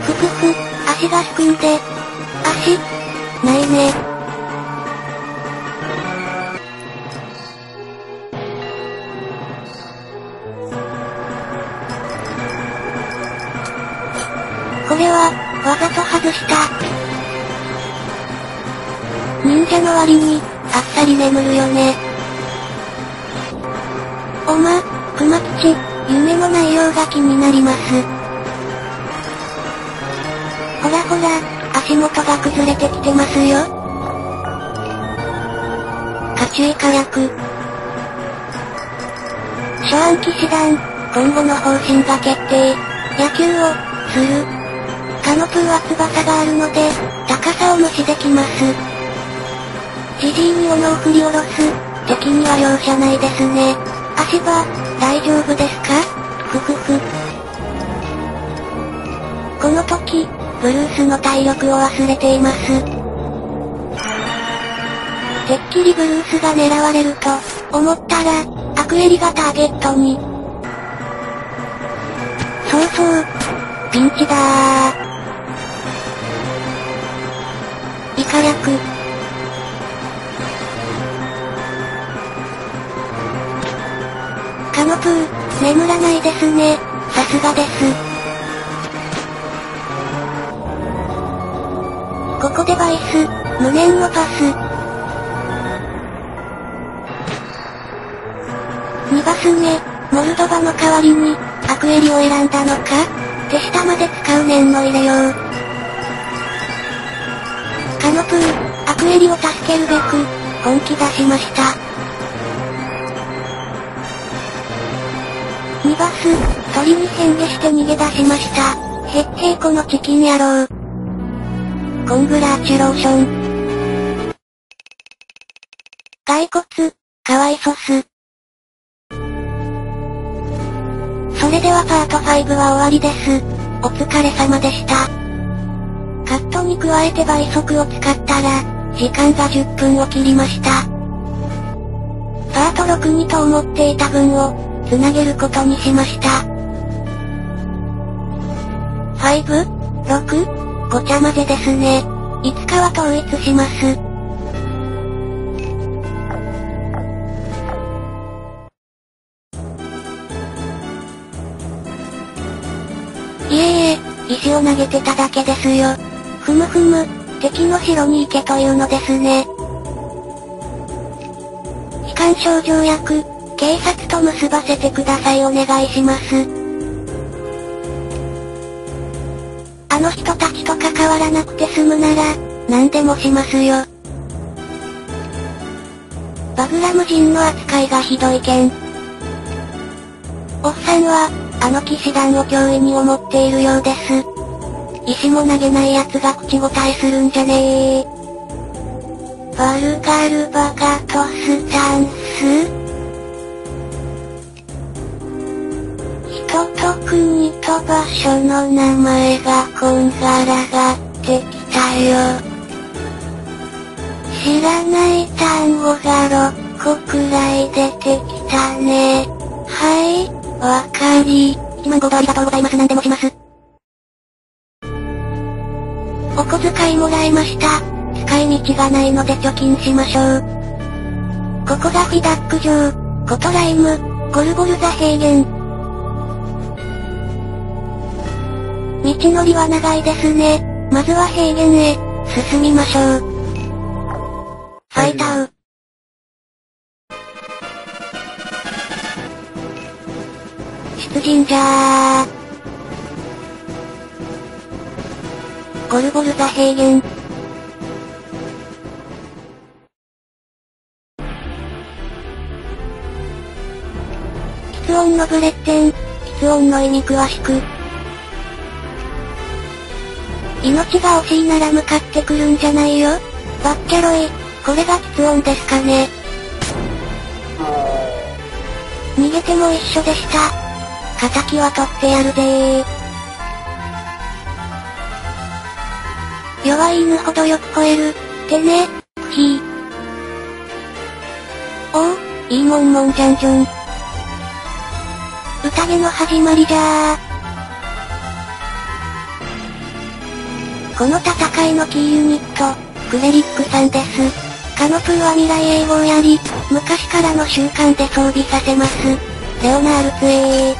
ふふふ、足がすくんで、足、ないね。これは、わざと外した。忍者の割に、あっさり眠るよね。おま、熊吉、夢の内容が気になります。ほらほら。足元が崩れてきてますよ。カチュイカ役。初暗騎士団、今後の方針が決定。野球を、する。カノプーは翼があるので、高さを無視できます。ジジイに斧を振り下ろす、敵には容赦ないですね。足場、大丈夫ですか？ふふふ。この時、ブルースの体力を忘れています。てっきりブルースが狙われると思ったら、アクエリがターゲットに。そうそう、ピンチだー。イカ役。カノプー、眠らないですね。さすがです。ここでバイス、無念のパス。2バス目、モルドバの代わりに、アクエリを選んだのか？手下まで使う念の入れよう。カノプー、アクエリを助けるべく、本気出しました。2バス、鳥に変化して逃げ出しました。へっへーこのチキン野郎。コングラーチュレーション。骸骨、かわいそす。それではパート5は終わりです。お疲れ様でした。カットに加えて倍速を使ったら、時間が10分を切りました。パート6にと思っていた分を、つなげることにしました。5、6、ごちゃ混ぜですね。いつかは統一します。石を投げてただけですよ。ふむふむ、敵の城に行けというのですね。非干渉条約、警察と結ばせてくださいお願いします。あの人たちと関わらなくて済むなら、何でもしますよ。バグラム人の扱いがひどいけん。おっさんは、あの騎士団を脅威に思っているようです。石も投げない奴が口答えするんじゃねえ。ファルガルバカトスタンス？人と国と場所の名前がこんがらがってきたよ。知らない単語が6個くらい出てきたね。はい、わかり。1万ゴールありがとうございます。何でもします。お小遣いもらいました。使い道がないので貯金しましょう。ここがフィダック城、コトライム、ゴルゴルザ平原。道のりは長いですね。まずは平原へ、進みましょう。ファイタウ。出陣じゃー。ゴルゴルザ平原。きつ音のブレッテン、きつ音の意味詳しく。命が惜しいなら向かってくるんじゃないよ。バッキャロイ、これがきつ音ですかね。逃げても一緒でした。仇は取ってやるでー。弱い犬ほどよく吠える、ってね、くひー。おう、いいもんもんじゃんじゅん。宴の始まりじゃー。この戦いのキーユニット、クレリックさんです。カノプーは未来永劫やり、昔からの習慣で装備させます。レオナールツエー。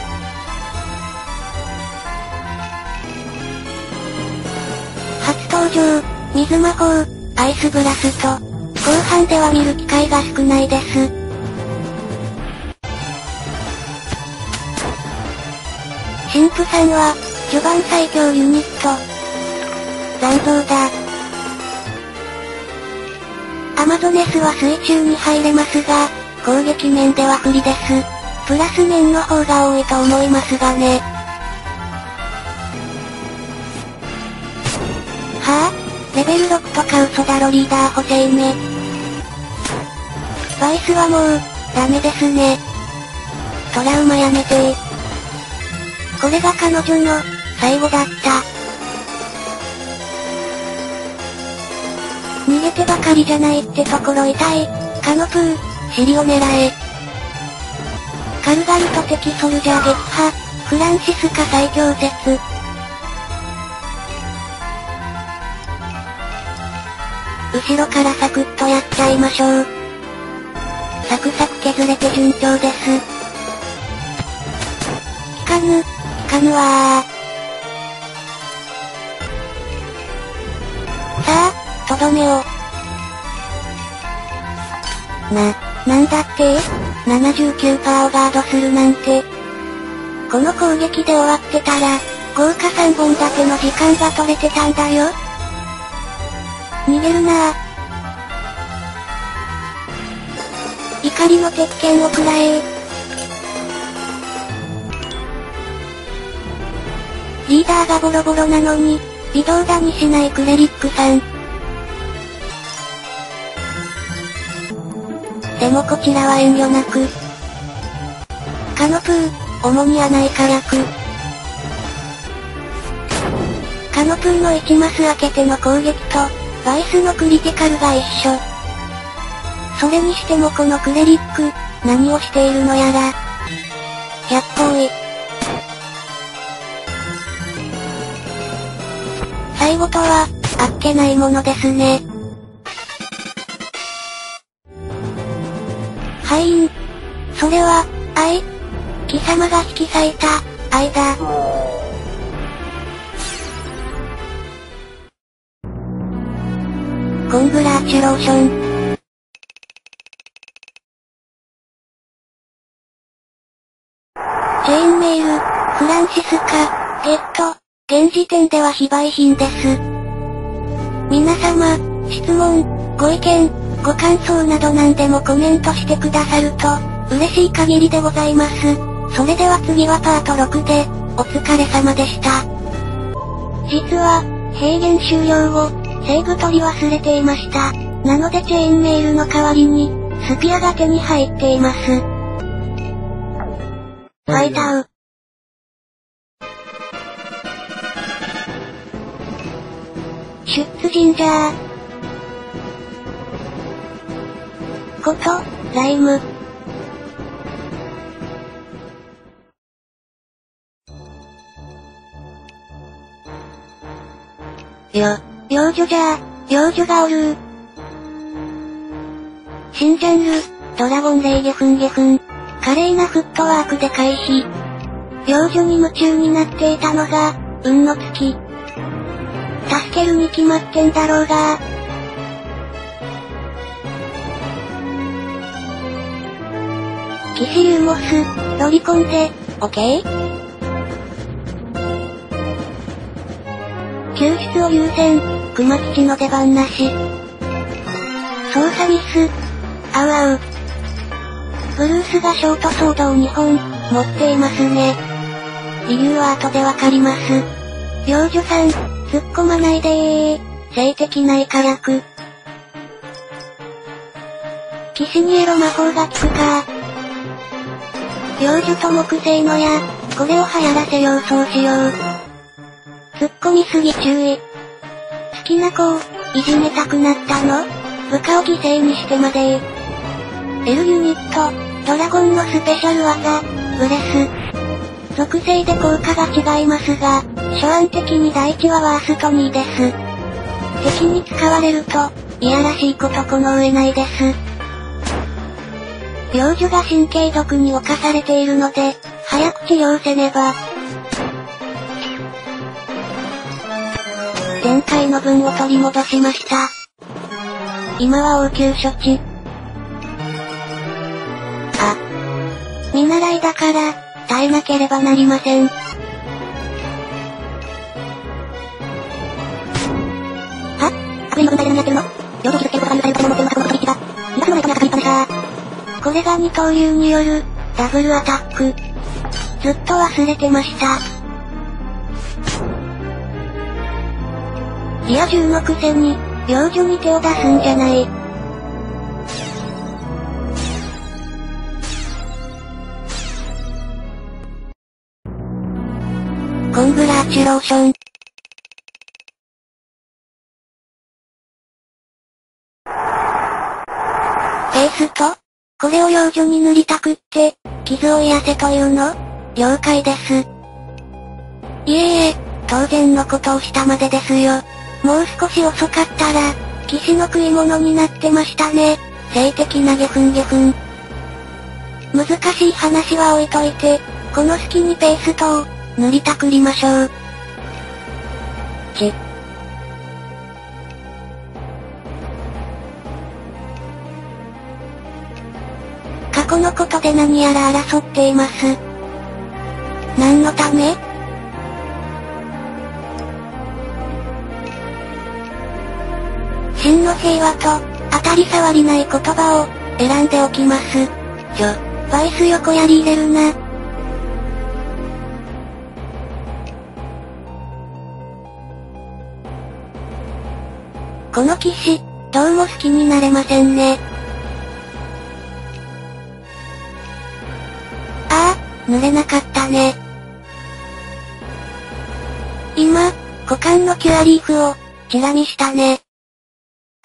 水魔法、アイスブラスト。後半では見る機会が少ないです。神父さんは、序盤最強ユニット。残像だ。アマゾネスは水中に入れますが、攻撃面では不利です。プラス面の方が多いと思いますがね。レベル6とか嘘だろリーダー補正め。バイスはもう、ダメですね。トラウマやめて。これが彼女の、最後だった。逃げてばかりじゃないってところ痛い。カノプー、尻を狙え。カルガルと敵ソルジャー撃破、フランシスカ最強説。後ろからサクッとやっちゃいましょう。サクサク削れて順調です。効かぬわー。さあ、とどめを。なんだって?79% をガードするなんて。この攻撃で終わってたら、豪華3本立ての時間が取れてたんだよ。逃げるなぁ。怒りの鉄拳を喰らえ。リーダーがボロボロなのに、微動だにしないクレリックさん。でもこちらは遠慮なく。カノプー、主に穴以下略。カノプーの1マス開けての攻撃と、バイスのクリティカルが一緒。それにしてもこのクレリック、何をしているのやら。百歩い。最後とは、あっけないものですね。敗因。それは、愛。貴様が引き裂いた、愛だ。コングラーチュレーション。チェーンメール、フランシスカ、ゲット。現時点では非売品です。皆様、質問、ご意見、ご感想など何でもコメントしてくださると、嬉しい限りでございます。それでは次はパート6で、お疲れ様でした。実は、平原終了後、セーブ取り忘れていました。なのでチェーンメールの代わりに、スピアが手に入っています。ファイタウ。シュッツジンジャーこと、ライム。幼女じゃー、幼女がおるー。新ジャンル、ドラゴンレイゲフンゲフン。華麗なフットワークで回避。幼女に夢中になっていたのが、運の月。助けるに決まってんだろうがー。騎士ユーモス、ロリコンで、オッケー。救出を優先、熊吉の出番なし。操作ミス、あうあう。ブルースがショートソードを2本、持っていますね。理由は後でわかります。幼女さん、突っ込まないでー。性的な威嚇薬。騎士にエロ魔法が効くかー。幼女と木製の矢、これを流行らせようそうしよう。突っ込みすぎ注意。好きな子を、いじめたくなったの？部下を犠牲にしてまで。L ユニット、ドラゴンのスペシャル技、ブレス。属性で効果が違いますが、初案的に第一はワースト2です。敵に使われると、いやらしいことこの上ないです。幼女が神経毒に侵されているので、早く治療せねば。前回の分を取り戻しました。今は応急処置。あ。見習いだから、耐えなければなりません。は？悪意の分際で何やってるの？領土を傷つけることが許されると思っているのかこの敵が。2つの中に当たりっぱなしだー。これが二刀流による、ダブルアタック。ずっと忘れてました。リア充のくせに、幼女に手を出すんじゃない。コングラーチュレーション。ペースト？これを幼女に塗りたくって、傷を癒せというの？了解です。いえいえ、当然のことをしたまでですよ。もう少し遅かったら、騎士の食い物になってましたね。性的なゲフンゲフン。難しい話は置いといて、この隙にペーストを、塗りたくりましょう。過去のことで何やら争っています。何のため？真の平和と、当たり障りない言葉を、選んでおきます。バイス横やり入れるな。この騎士、どうも好きになれませんね。ああ、濡れなかったね。今、股間のキュアリーフを、チラ見したね。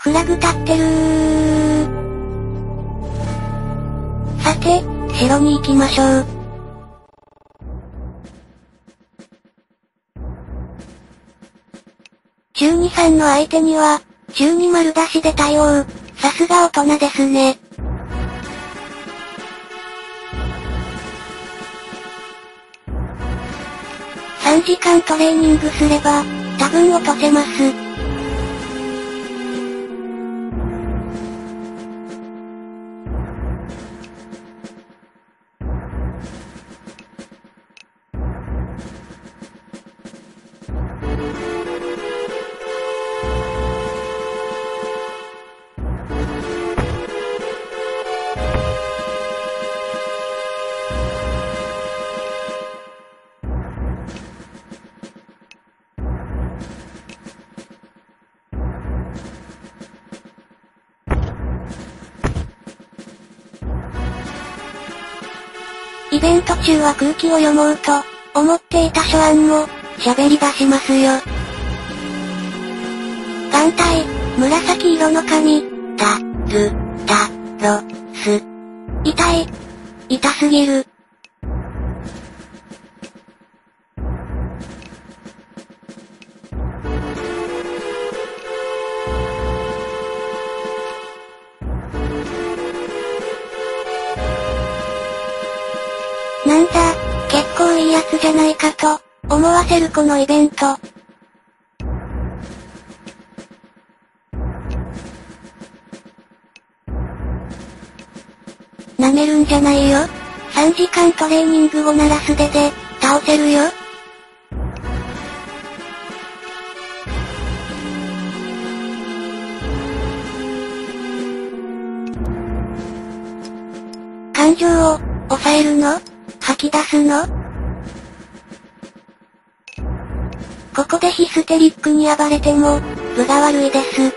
フラグ立ってるー。さて、城に行きましょう。中2さんの相手には、中2丸出しで対応。さすが大人ですね。3時間トレーニングすれば、多分落とせます。イベント中は空気を読もうと思っていたショアンも喋り出しますよ。眼帯、紫色の髪、タロス。痛い。痛すぎる。なんだ、結構いいやつじゃないかと思わせるこのイベント。舐めるんじゃないよ。3時間トレーニング後なら素手で倒せるよ。感情を抑えるの？吐き出すの？ここでヒステリックに暴れても分が悪いです。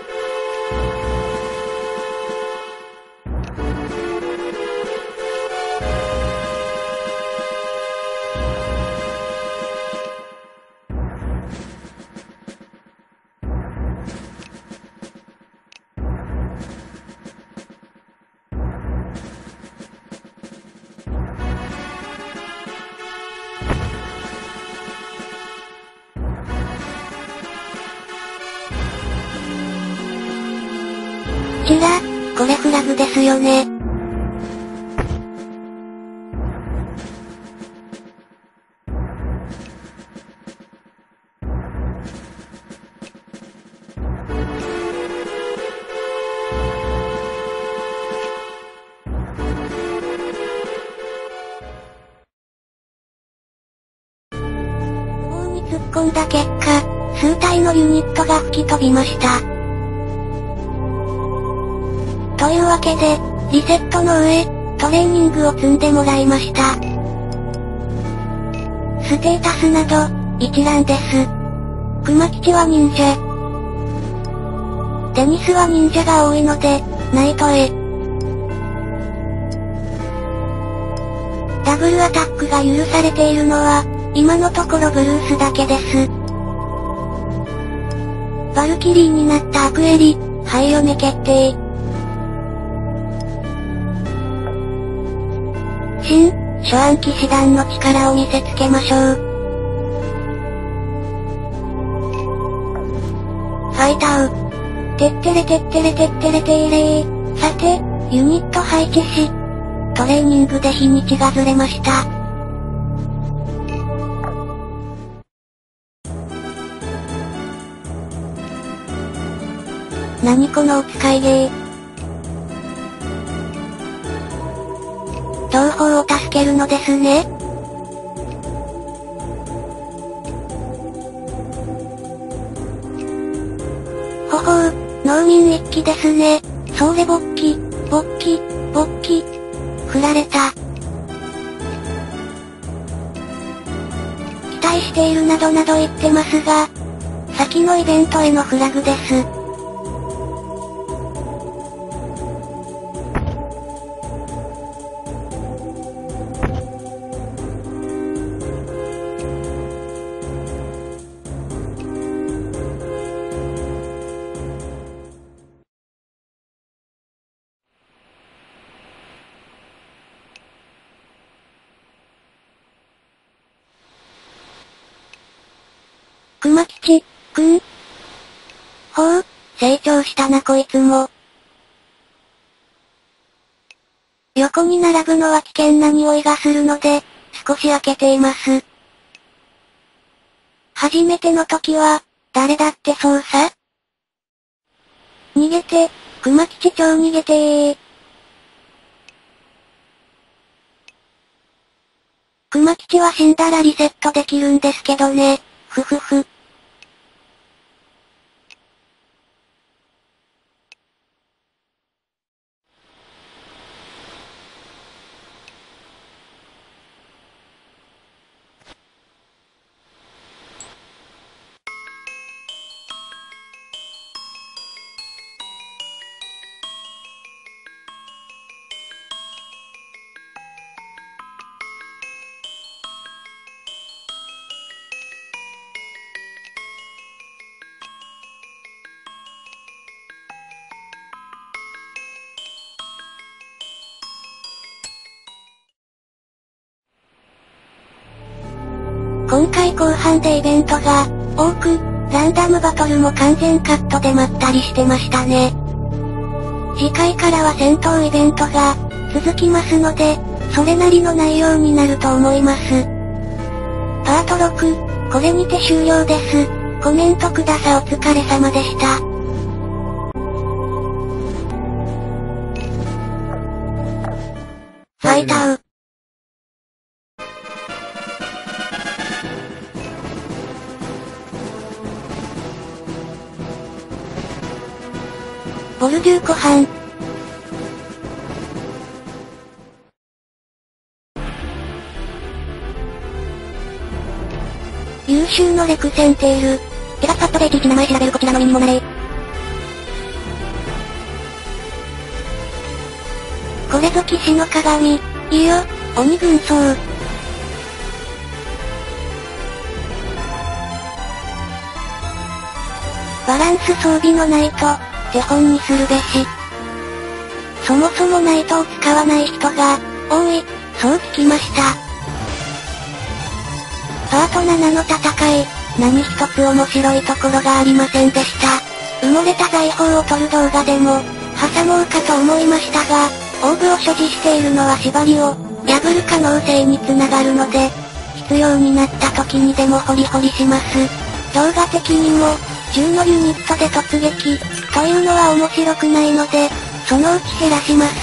ちら、これフラグですよね。棒に突っ込んだ結果、数体のユニットが吹き飛びました。というわけで、リセットの上、トレーニングを積んでもらいました。ステータスなど、一覧です。熊吉は忍者。デニスは忍者が多いので、ナイトへ。ダブルアタックが許されているのは、今のところブルースだけです。バルキリーになったアクエリ、灰嫁決定。新、初暗騎士団の力を見せつけましょう。ファイタウ。てってれてってれてってれていれー。さて、ユニット配置し、トレーニングで日にちがずれました。何このお使い芸。同胞を助けるのですね。ほほう、農民一揆ですね。それぼっき、ぼっき、ぼっき。振られた。期待しているなどなど言ってますが、先のイベントへのフラグです。熊吉くん。ほう、成長したなこいつも。横に並ぶのは危険な匂いがするので、少し開けています。初めての時は、誰だって操作？逃げて、熊吉超逃げてー。熊吉は死んだらリセットできるんですけどね。ふふふ。今回後半でイベントが多く、ランダムバトルも完全カットでまったりしてましたね。次回からは戦闘イベントが続きますので、それなりの内容になると思います。パート6、これにて終了です。コメントくださお疲れ様でした。ファイタウ。ボルデュー湖畔。優秀のレクセンテール。ペガパッドでいちいち名前調べるこちらの身にもなれ。これぞ騎士の鏡、いいよ、鬼軍曹。バランス装備のナイト、手本にするべし。そもそもナイトを使わない人が、多い、そう聞きました。パート7の戦い、何一つ面白いところがありませんでした。埋もれた財宝を取る動画でも、挟もうかと思いましたが、オーブを所持しているのは縛りを破る可能性につながるので、必要になった時にでもホリホリします。動画的にも銃のユニットで突撃というのは面白くないので、そのうち減らします。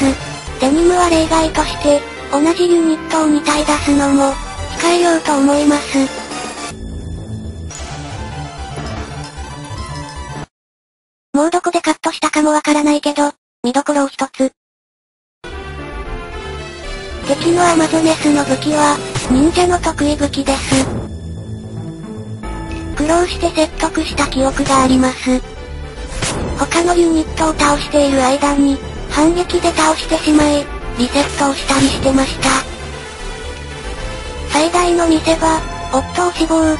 デニムは例外として、同じユニットを2体出すのも控えようと思います。もうどこでカットしたかもわからないけど、見どころを一つ。敵のアマゾネスの武器は、忍者の得意武器です。苦労して説得した記憶があります。他のユニットを倒している間に、反撃で倒してしまい、リセットをしたりしてました。最大の見せ場、夫を死亡。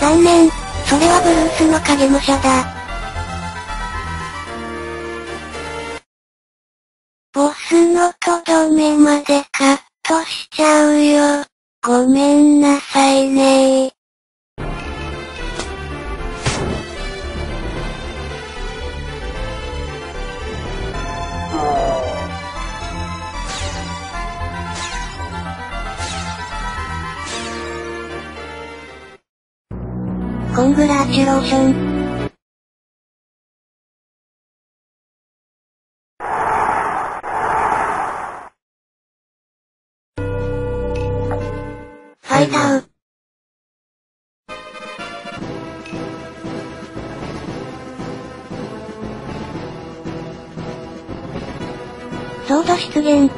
残念、それはブルースの影武者だ。ボスのとどめまでカットしちゃうよ。ごめんなさいねー。コングラチュレーション。ファイタウ。ソード出現。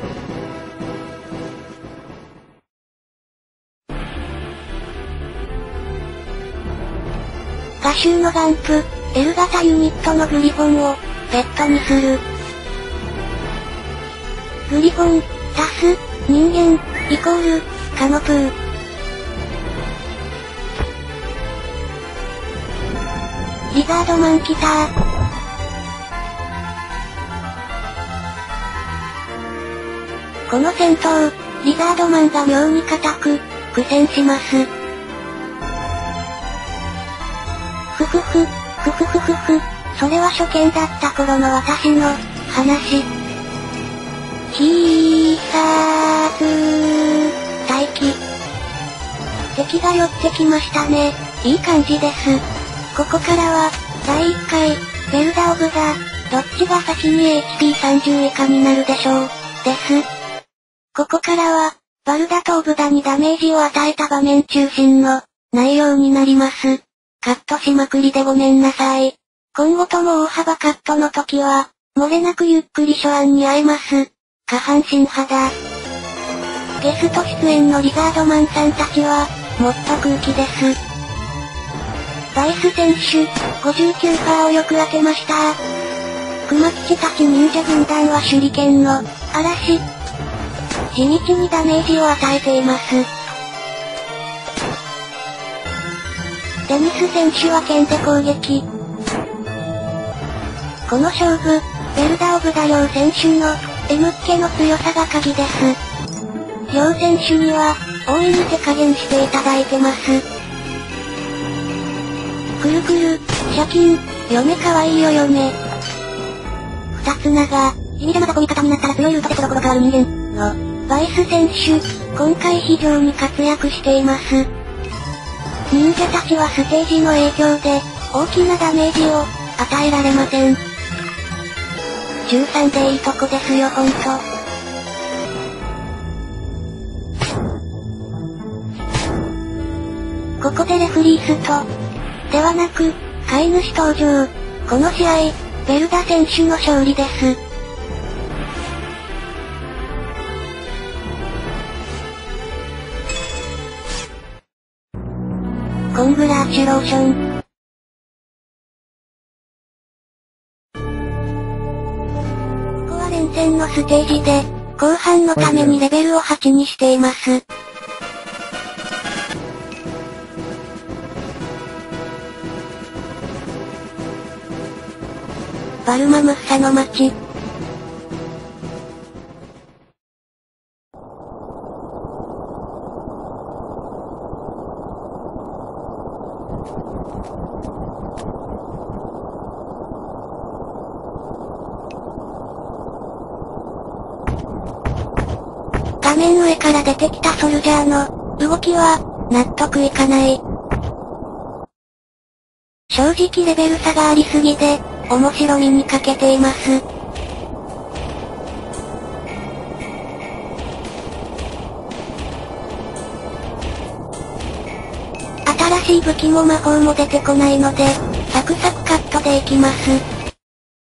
画集のガンプ、L 型ユニットのグリフォンをペットにする。グリフォン、足す、人間、イコール、カノプー。リザードマンキサー。この戦闘、リザードマンが妙に硬く、苦戦します。ふふふ、それは初見だった頃の私の話。ひーさーずー、待機。敵が寄ってきましたね、いい感じです。ここからは、第1回、ベルダオブザ、どっちが先に HP30 以下になるでしょう、です。ここからは、バルダとオブダにダメージを与えた場面中心の内容になります。カットしまくりでごめんなさい。今後とも大幅カットの時は、漏れなくゆっくり初案に会えます。下半身派だ。ゲスト出演のリザードマンさんたちは、もっと空気です。バイス選手、59% をよく当てました。熊吉たち忍者軍団は手裏剣の嵐。地道にダメージを与えています。デニス選手は剣で攻撃。この勝負、ベルダオブダヨウ選手の M っ気の強さが鍵です。ヨウ選手には大いに手加減していただいてます。くるくる、シャキン、嫁かわいいよ嫁。二つ名が、地味でまだゴミ方になったら強いルートでコロコロ変わる人間の、バイス選手、今回非常に活躍しています。忍者たちはステージの影響で、大きなダメージを、与えられません。13でいいとこですよほんと。ここでレフリーストではなく飼い主登場。この試合ベルダ選手の勝利です。コングラチュレーション。ここは連戦のステージで後半のためにレベルを8にしています。バルマムッサの町。画面上から出てきたソルジャーの動きは納得いかない。正直レベル差がありすぎで、面白みに欠けています。新しい武器も魔法も出てこないので、サクサクカットでいきます。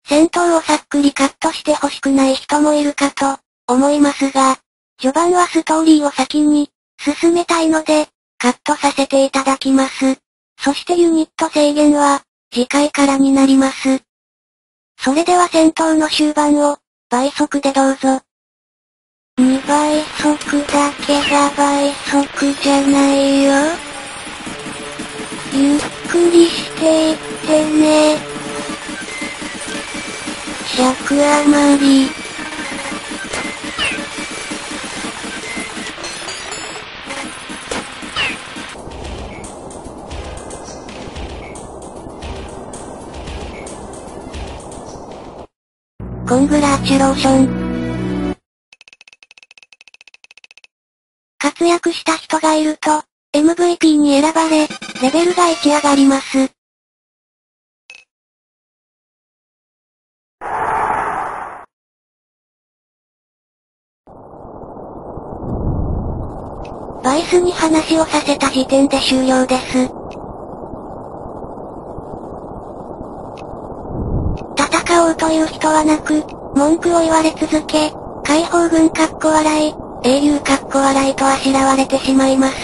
戦闘をさっくりカットして欲しくない人もいるかと思いますが、序盤はストーリーを先に進めたいので、カットさせていただきます。そしてユニット制限は、次回からになります。それでは戦闘の終盤を、倍速でどうぞ。2倍速だけが倍速じゃないよ。ゆっくりしていってね。尺余り。コングラチュレーション。活躍した人がいると、MVP に選ばれ、レベルが1上がります。バイスに話をさせた時点で終了です。戦おうという人はなく、文句を言われ続け、解放軍かっこ笑い、英雄かっこ笑いとあしらわれてしまいます。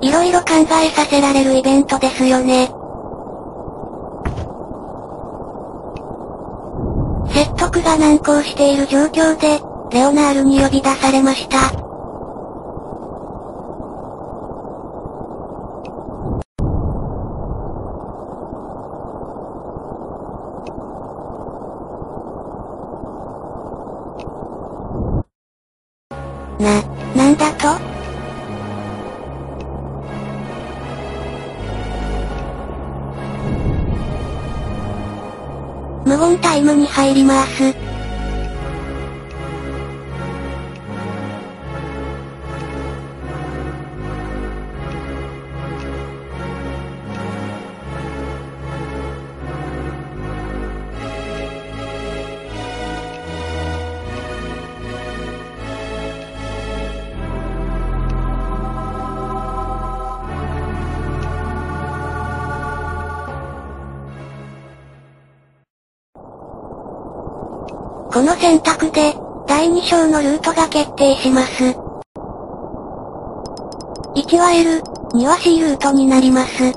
いろいろ考えさせられるイベントですよね。説得が難航している状況で、レオナールに呼び出されました。なんだと?無言タイムに入ります。この選択で、第2章のルートが決定します。1は L、2は C ルートになります。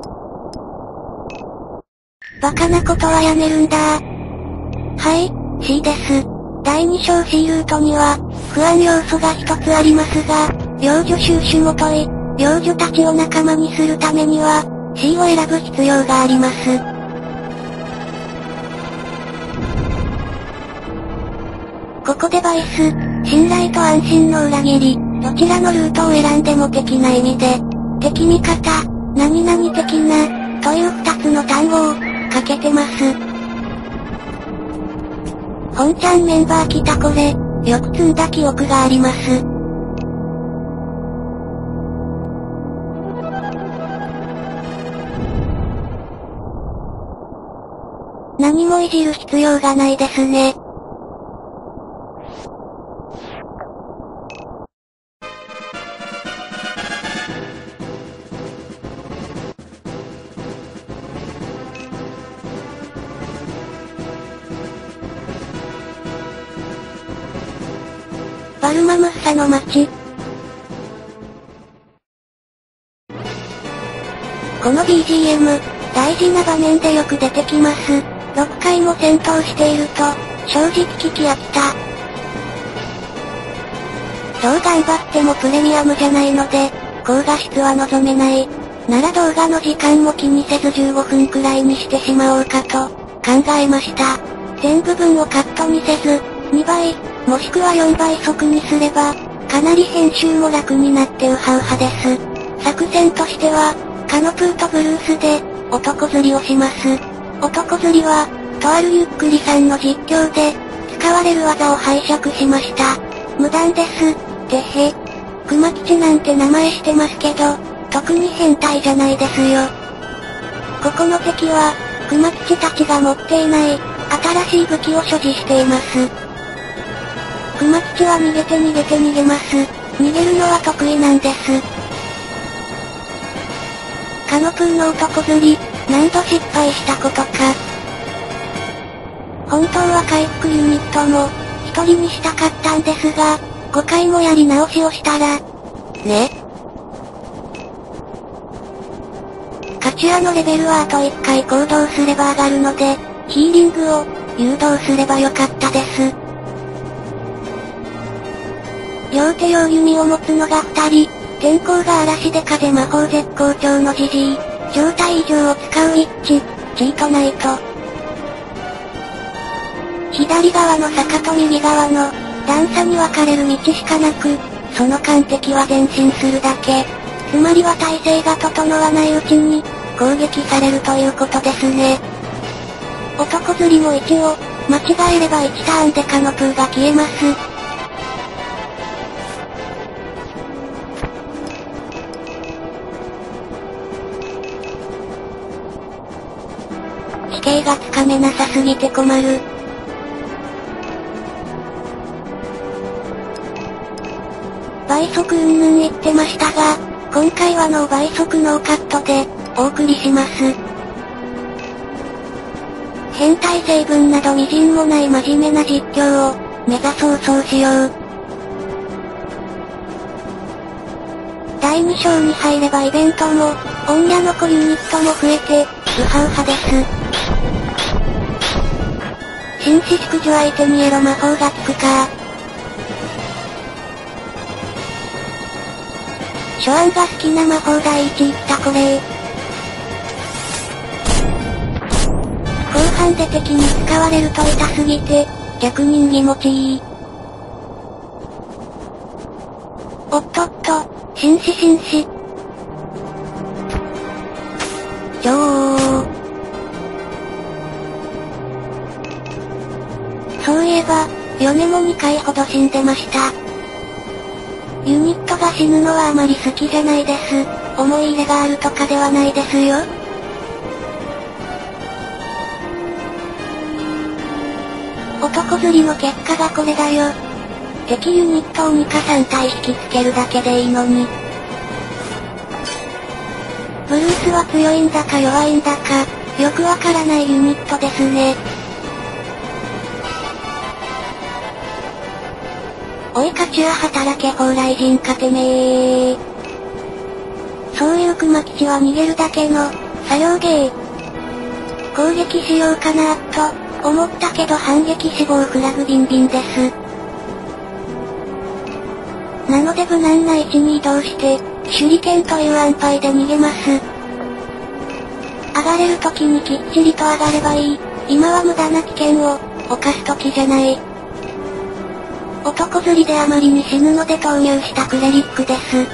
バカなことはやめるんだ。はい、C です。第2章 C ルートには、不安要素が一つありますが、幼女収集もとい、幼女たちを仲間にするためには、C を選ぶ必要があります。ここでバイス、信頼と安心の裏切り、どちらのルートを選んでも的な意味で、敵味方、何々的な、とという2つの単語をかけてます。本ちゃんメンバー来たこれ、よく積んだ記憶があります。何もいじる必要がないですね。バルマムッサの街。この BGM、大事な場面でよく出てきます。6回も戦闘していると、正直聞き飽きた。どう頑張ってもプレミアムじゃないので、高画質は望めない。なら動画の時間も気にせず15分くらいにしてしまおうかと、考えました。全部分をカットにせず、2倍、もしくは4倍速にすれば、かなり編集も楽になってウハウハです。作戦としては、カノプーとブルースで、男釣りをします。男釣りは、とあるゆっくりさんの実況で、使われる技を拝借しました。無断です。てへ。熊吉なんて名前してますけど、特に変態じゃないですよ。ここの敵は、熊吉たちが持っていない、新しい武器を所持しています。熊吉は逃げます。逃げるのは得意なんです。カノプーの男釣り、何度失敗したことか。本当は回復ユニットも、一人にしたかったんですが、5回もやり直しをしたら、ね。カチュアのレベルはあと1回行動すれば上がるので、ヒーリングを、誘導すればよかったです。両手用弓を持つのが2人、天候が嵐で風魔法絶好調のジジイ、状態異常を使うイッチ、チートナイト。左側の坂と右側の段差に分かれる道しかなく、その間敵は前進するだけ。つまりは体勢が整わないうちに攻撃されるということですね。男釣りも一応、間違えれば1ターンでカノプーが消えます。地形がつかめなさすぎて困る。倍速うんぬん言ってましたが、今回はノー倍速ノーカットでお送りします。変態成分など微塵もない真面目な実況を目指そうしよう。第2章に入ればイベントも、女の子ユニットも増えて、ウハウハです。紳士淑女相手にエロ魔法が効くか。ショアンが好きな魔法第一いったこれ。後半で敵に使われると痛すぎて、逆に気持ちいい。おっとっと、紳士。女王。そういえば、ヨネも2回ほど死んでました。ユニットが死ぬのはあまり好きじゃないです。思い入れがあるとかではないですよ。男釣りの結果がこれだよ。敵ユニットを2か3体引きつけるだけでいいのに。ブルースは強いんだか弱いんだか、よくわからないユニットですね。おいカチュア働け蓬莱人かてめえ。そういう熊吉は逃げるだけの作業芸。攻撃しようかなと思ったけど反撃死亡フラグビンビンです。なので無難な位置に移動して手裏剣という安牌で逃げます。上がれる時にきっちりと上がればいい。今は無駄な危険を犯す時じゃない。男釣りであまりに死ぬので投入したクレリックです。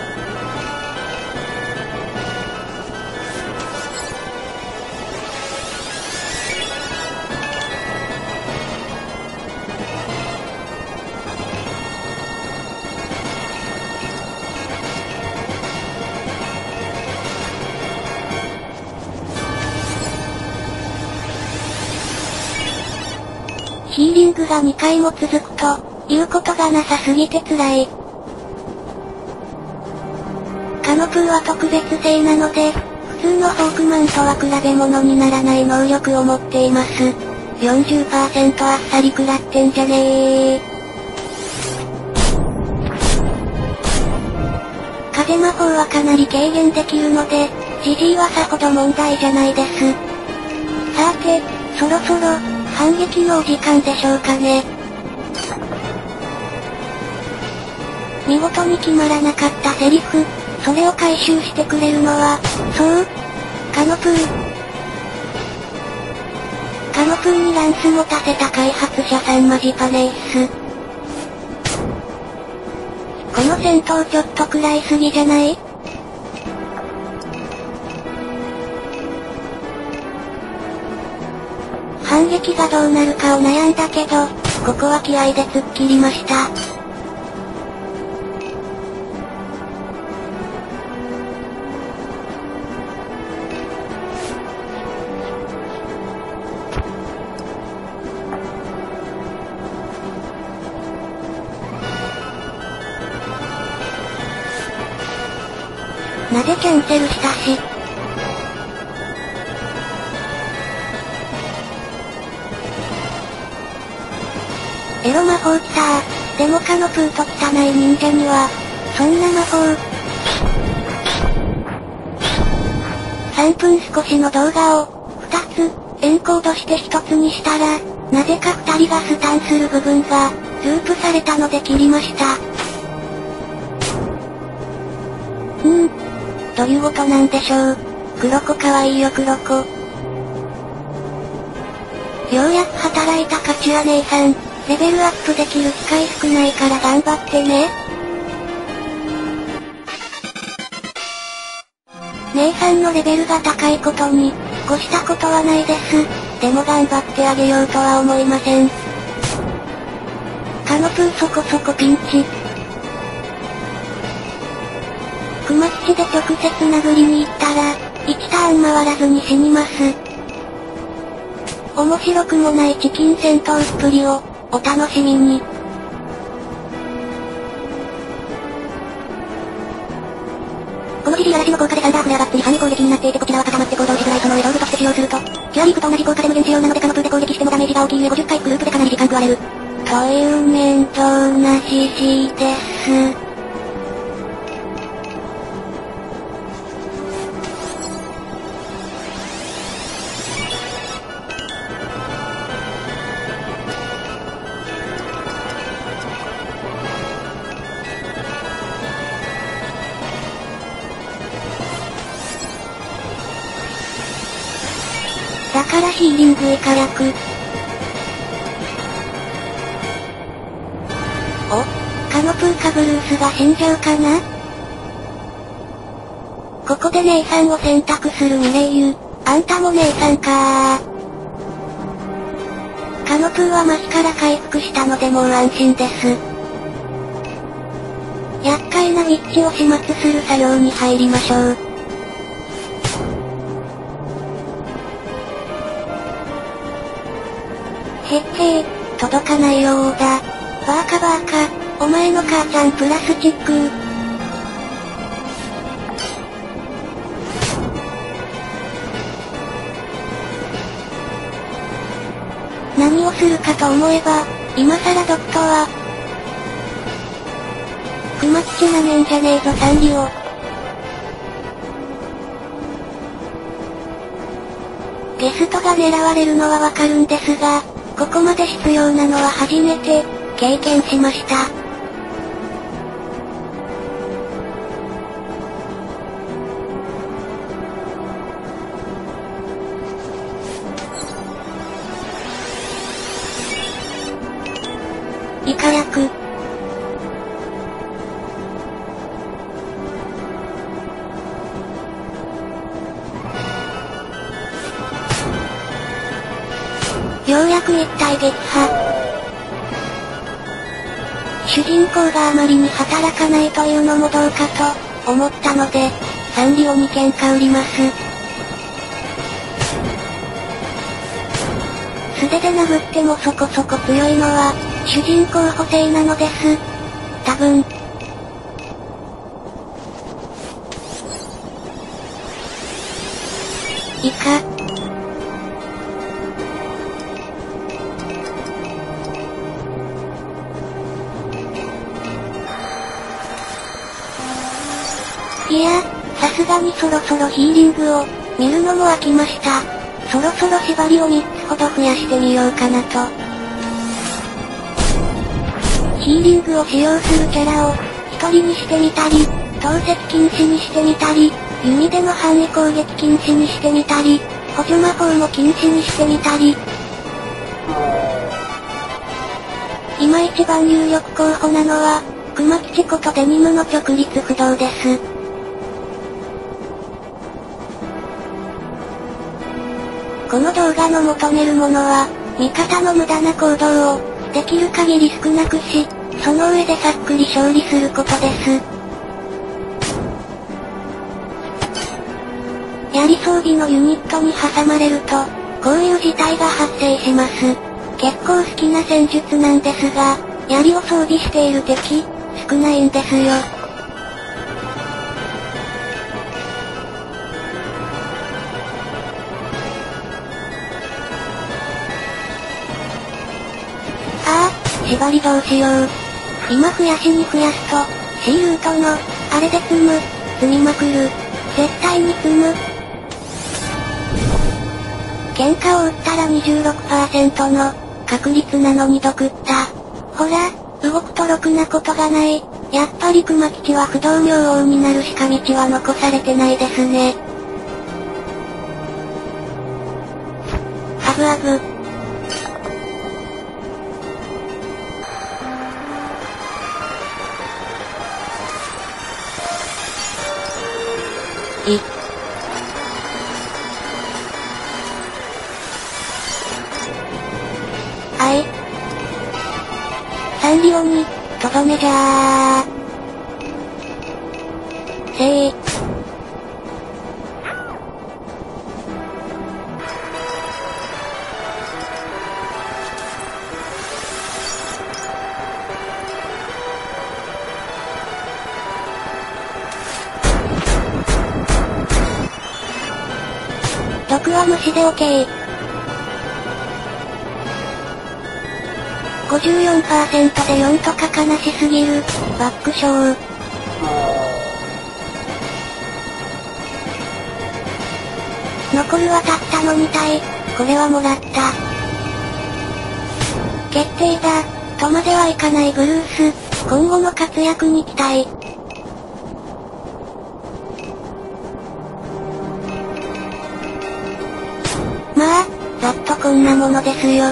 ヒーリングが2回も続くと、言うことがなさすぎて辛い。カノプーは特別性なので、普通のホークマンとは比べ物にならない能力を持っています。40% あっさり食らってんじゃねー。風魔法はかなり軽減できるので、ジジイはさほど問題じゃないです。さて、そろそろ、反撃のお時間でしょうかね。見事に決まらなかったセリフ、それを回収してくれるのは、そう、カノプー。カノプーにランス持たせた開発者さんマジパネイス。この戦闘ちょっとくらいすぎじゃない？反撃がどうなるかを悩んだけど、ここは気合で突っ切りました。なぜキャンセルしたし。エロ魔法来たー。でもカノプーと汚い忍者には、そんな魔法。3分少しの動画を、2つ、エンコードして1つにしたら、なぜか2人がスタンする部分が、ループされたので切りました。どういうことなんでしょう。黒子かわいいよ黒子。ようやく働いたカチュア姉さん、レベルアップできる機会少ないから頑張ってね。姉さんのレベルが高いことに、越したことはないです。でも頑張ってあげようとは思いません。カノプーそこそこピンチ。熊吉で直接殴りに行ったら、1ターン回らずに死にます。面白くもないチキン戦闘っぷりを、お楽しみに。このジジイ嵐の効果でサンダーフで上がって2、3攻撃になっていてこちらは固まって行動しづらい。その上道具として使用すると、キュアリークと同じ効果で無限使用なのでカノプーで攻撃してもダメージが大きい上50回グループでかなり時間食われる。という面倒なジジイです。だからヒーリング以下略。お、カノプーかブルースが死んじゃうかな。ここで姉さんを選択するミレイユ。あんたも姉さんかー。カノプーは麻痺から回復したのでもう安心です。厄介なウィッチを始末する作業に入りましょう。へっへー、届かないよーだ。バーカバーカ、お前の母ちゃんプラスチックー。何をするかと思えば、今さらドクトは。熊吉なめんじゃねえぞサンリオ。ゲストが狙われるのはわかるんですが、ここまで必要なのは初めて、経験しました。以下略。ようやく一体撃破。主人公があまりに働かないというのもどうかと思ったので、サンリオに喧嘩売ります。素手で殴ってもそこそこ強いのは、主人公補正なのです。多分。以下。いや、さすがにそろそろヒーリングを見るのも飽きました。そろそろ縛りを3つほど増やしてみようかなと。ヒーリングを使用するキャラを1人にしてみたり、投石禁止にしてみたり、弓での範囲攻撃禁止にしてみたり、補助魔法も禁止にしてみたり。今一番有力候補なのは、熊吉ことデニムの直立不動です。この動画の求めるものは、味方の無駄な行動を、できる限り少なくし、その上でさっくり勝利することです。槍装備のユニットに挟まれると、こういう事態が発生します。結構好きな戦術なんですが、槍を装備している敵、少ないんですよ。縛りどうしよう。今増やしに増やすと、C ルートの、あれで積みまくる。絶対に積む。喧嘩を打ったら 26% の、確率なのに毒った。ほら、動くとろくなことがない。やっぱり熊吉は不動明王になるしか道は残されてないですね。ハブアブ。はい。サンリオに、とどめじゃー。せー。毒は無視で OK。54% で4とか悲しすぎる。爆笑。残るはたったの2体。これはもらった。決定だ。とまではいかないブルース。今後の活躍に期待。まあ、ざっとこんなものですよ。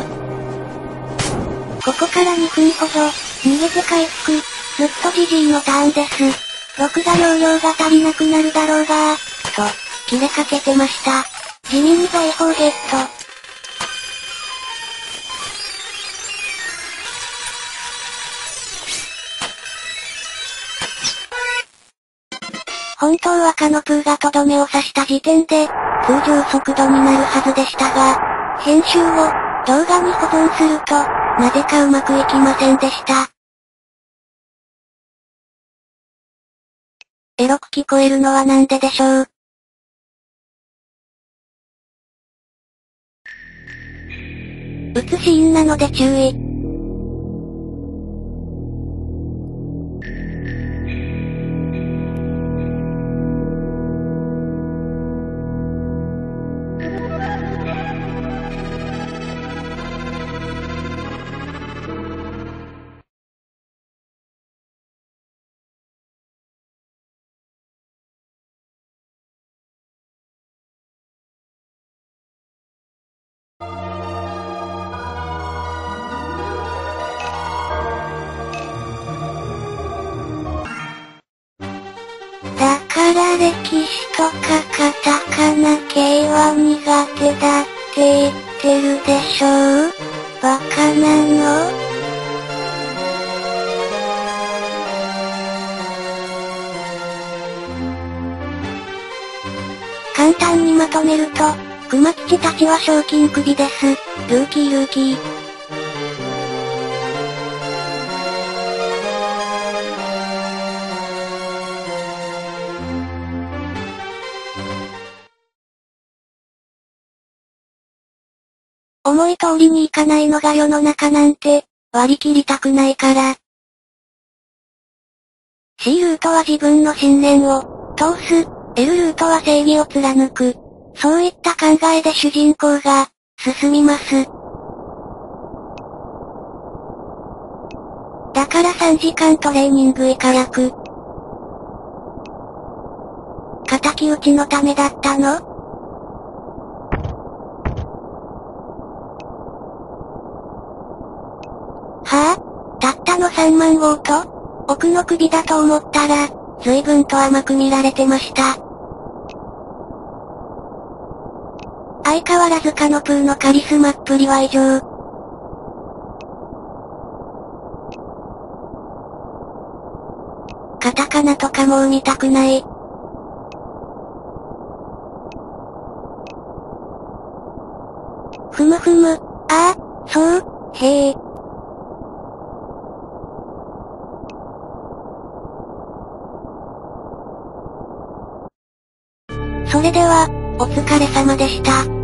ここから2分ほど、逃げて回復、ずっとジジイのターンです。録画容量が足りなくなるだろうがー、と、切れかけてました。地味に財宝ゲット。本当はカノプーがとどめを刺した時点で、通常速度になるはずでしたが、編集後、動画に保存すると、なぜかうまくいきませんでした。エロく聞こえるのはなんででしょう。打つシーンなので注意。歴史とかカタカナ系は苦手だって言ってるでしょう？バカなの？簡単にまとめると、クマッチたちは賞金首です。ルーキー。思い通りにいかないのが世の中なんて、割り切りたくないから。C ルートは自分の信念を通す、L ルートは正義を貫く。そういった考えで主人公が進みます。だから3時間トレーニング以下約。敵討ちのためだったの？はぁ、たったの3万ウォート？奥の首だと思ったら、随分と甘く見られてました。相変わらずカノプーのカリスマっぷりは異常。カタカナとかもう見たくない。ふむふむ、ああ、そう、へえ。それでは、お疲れ様でした。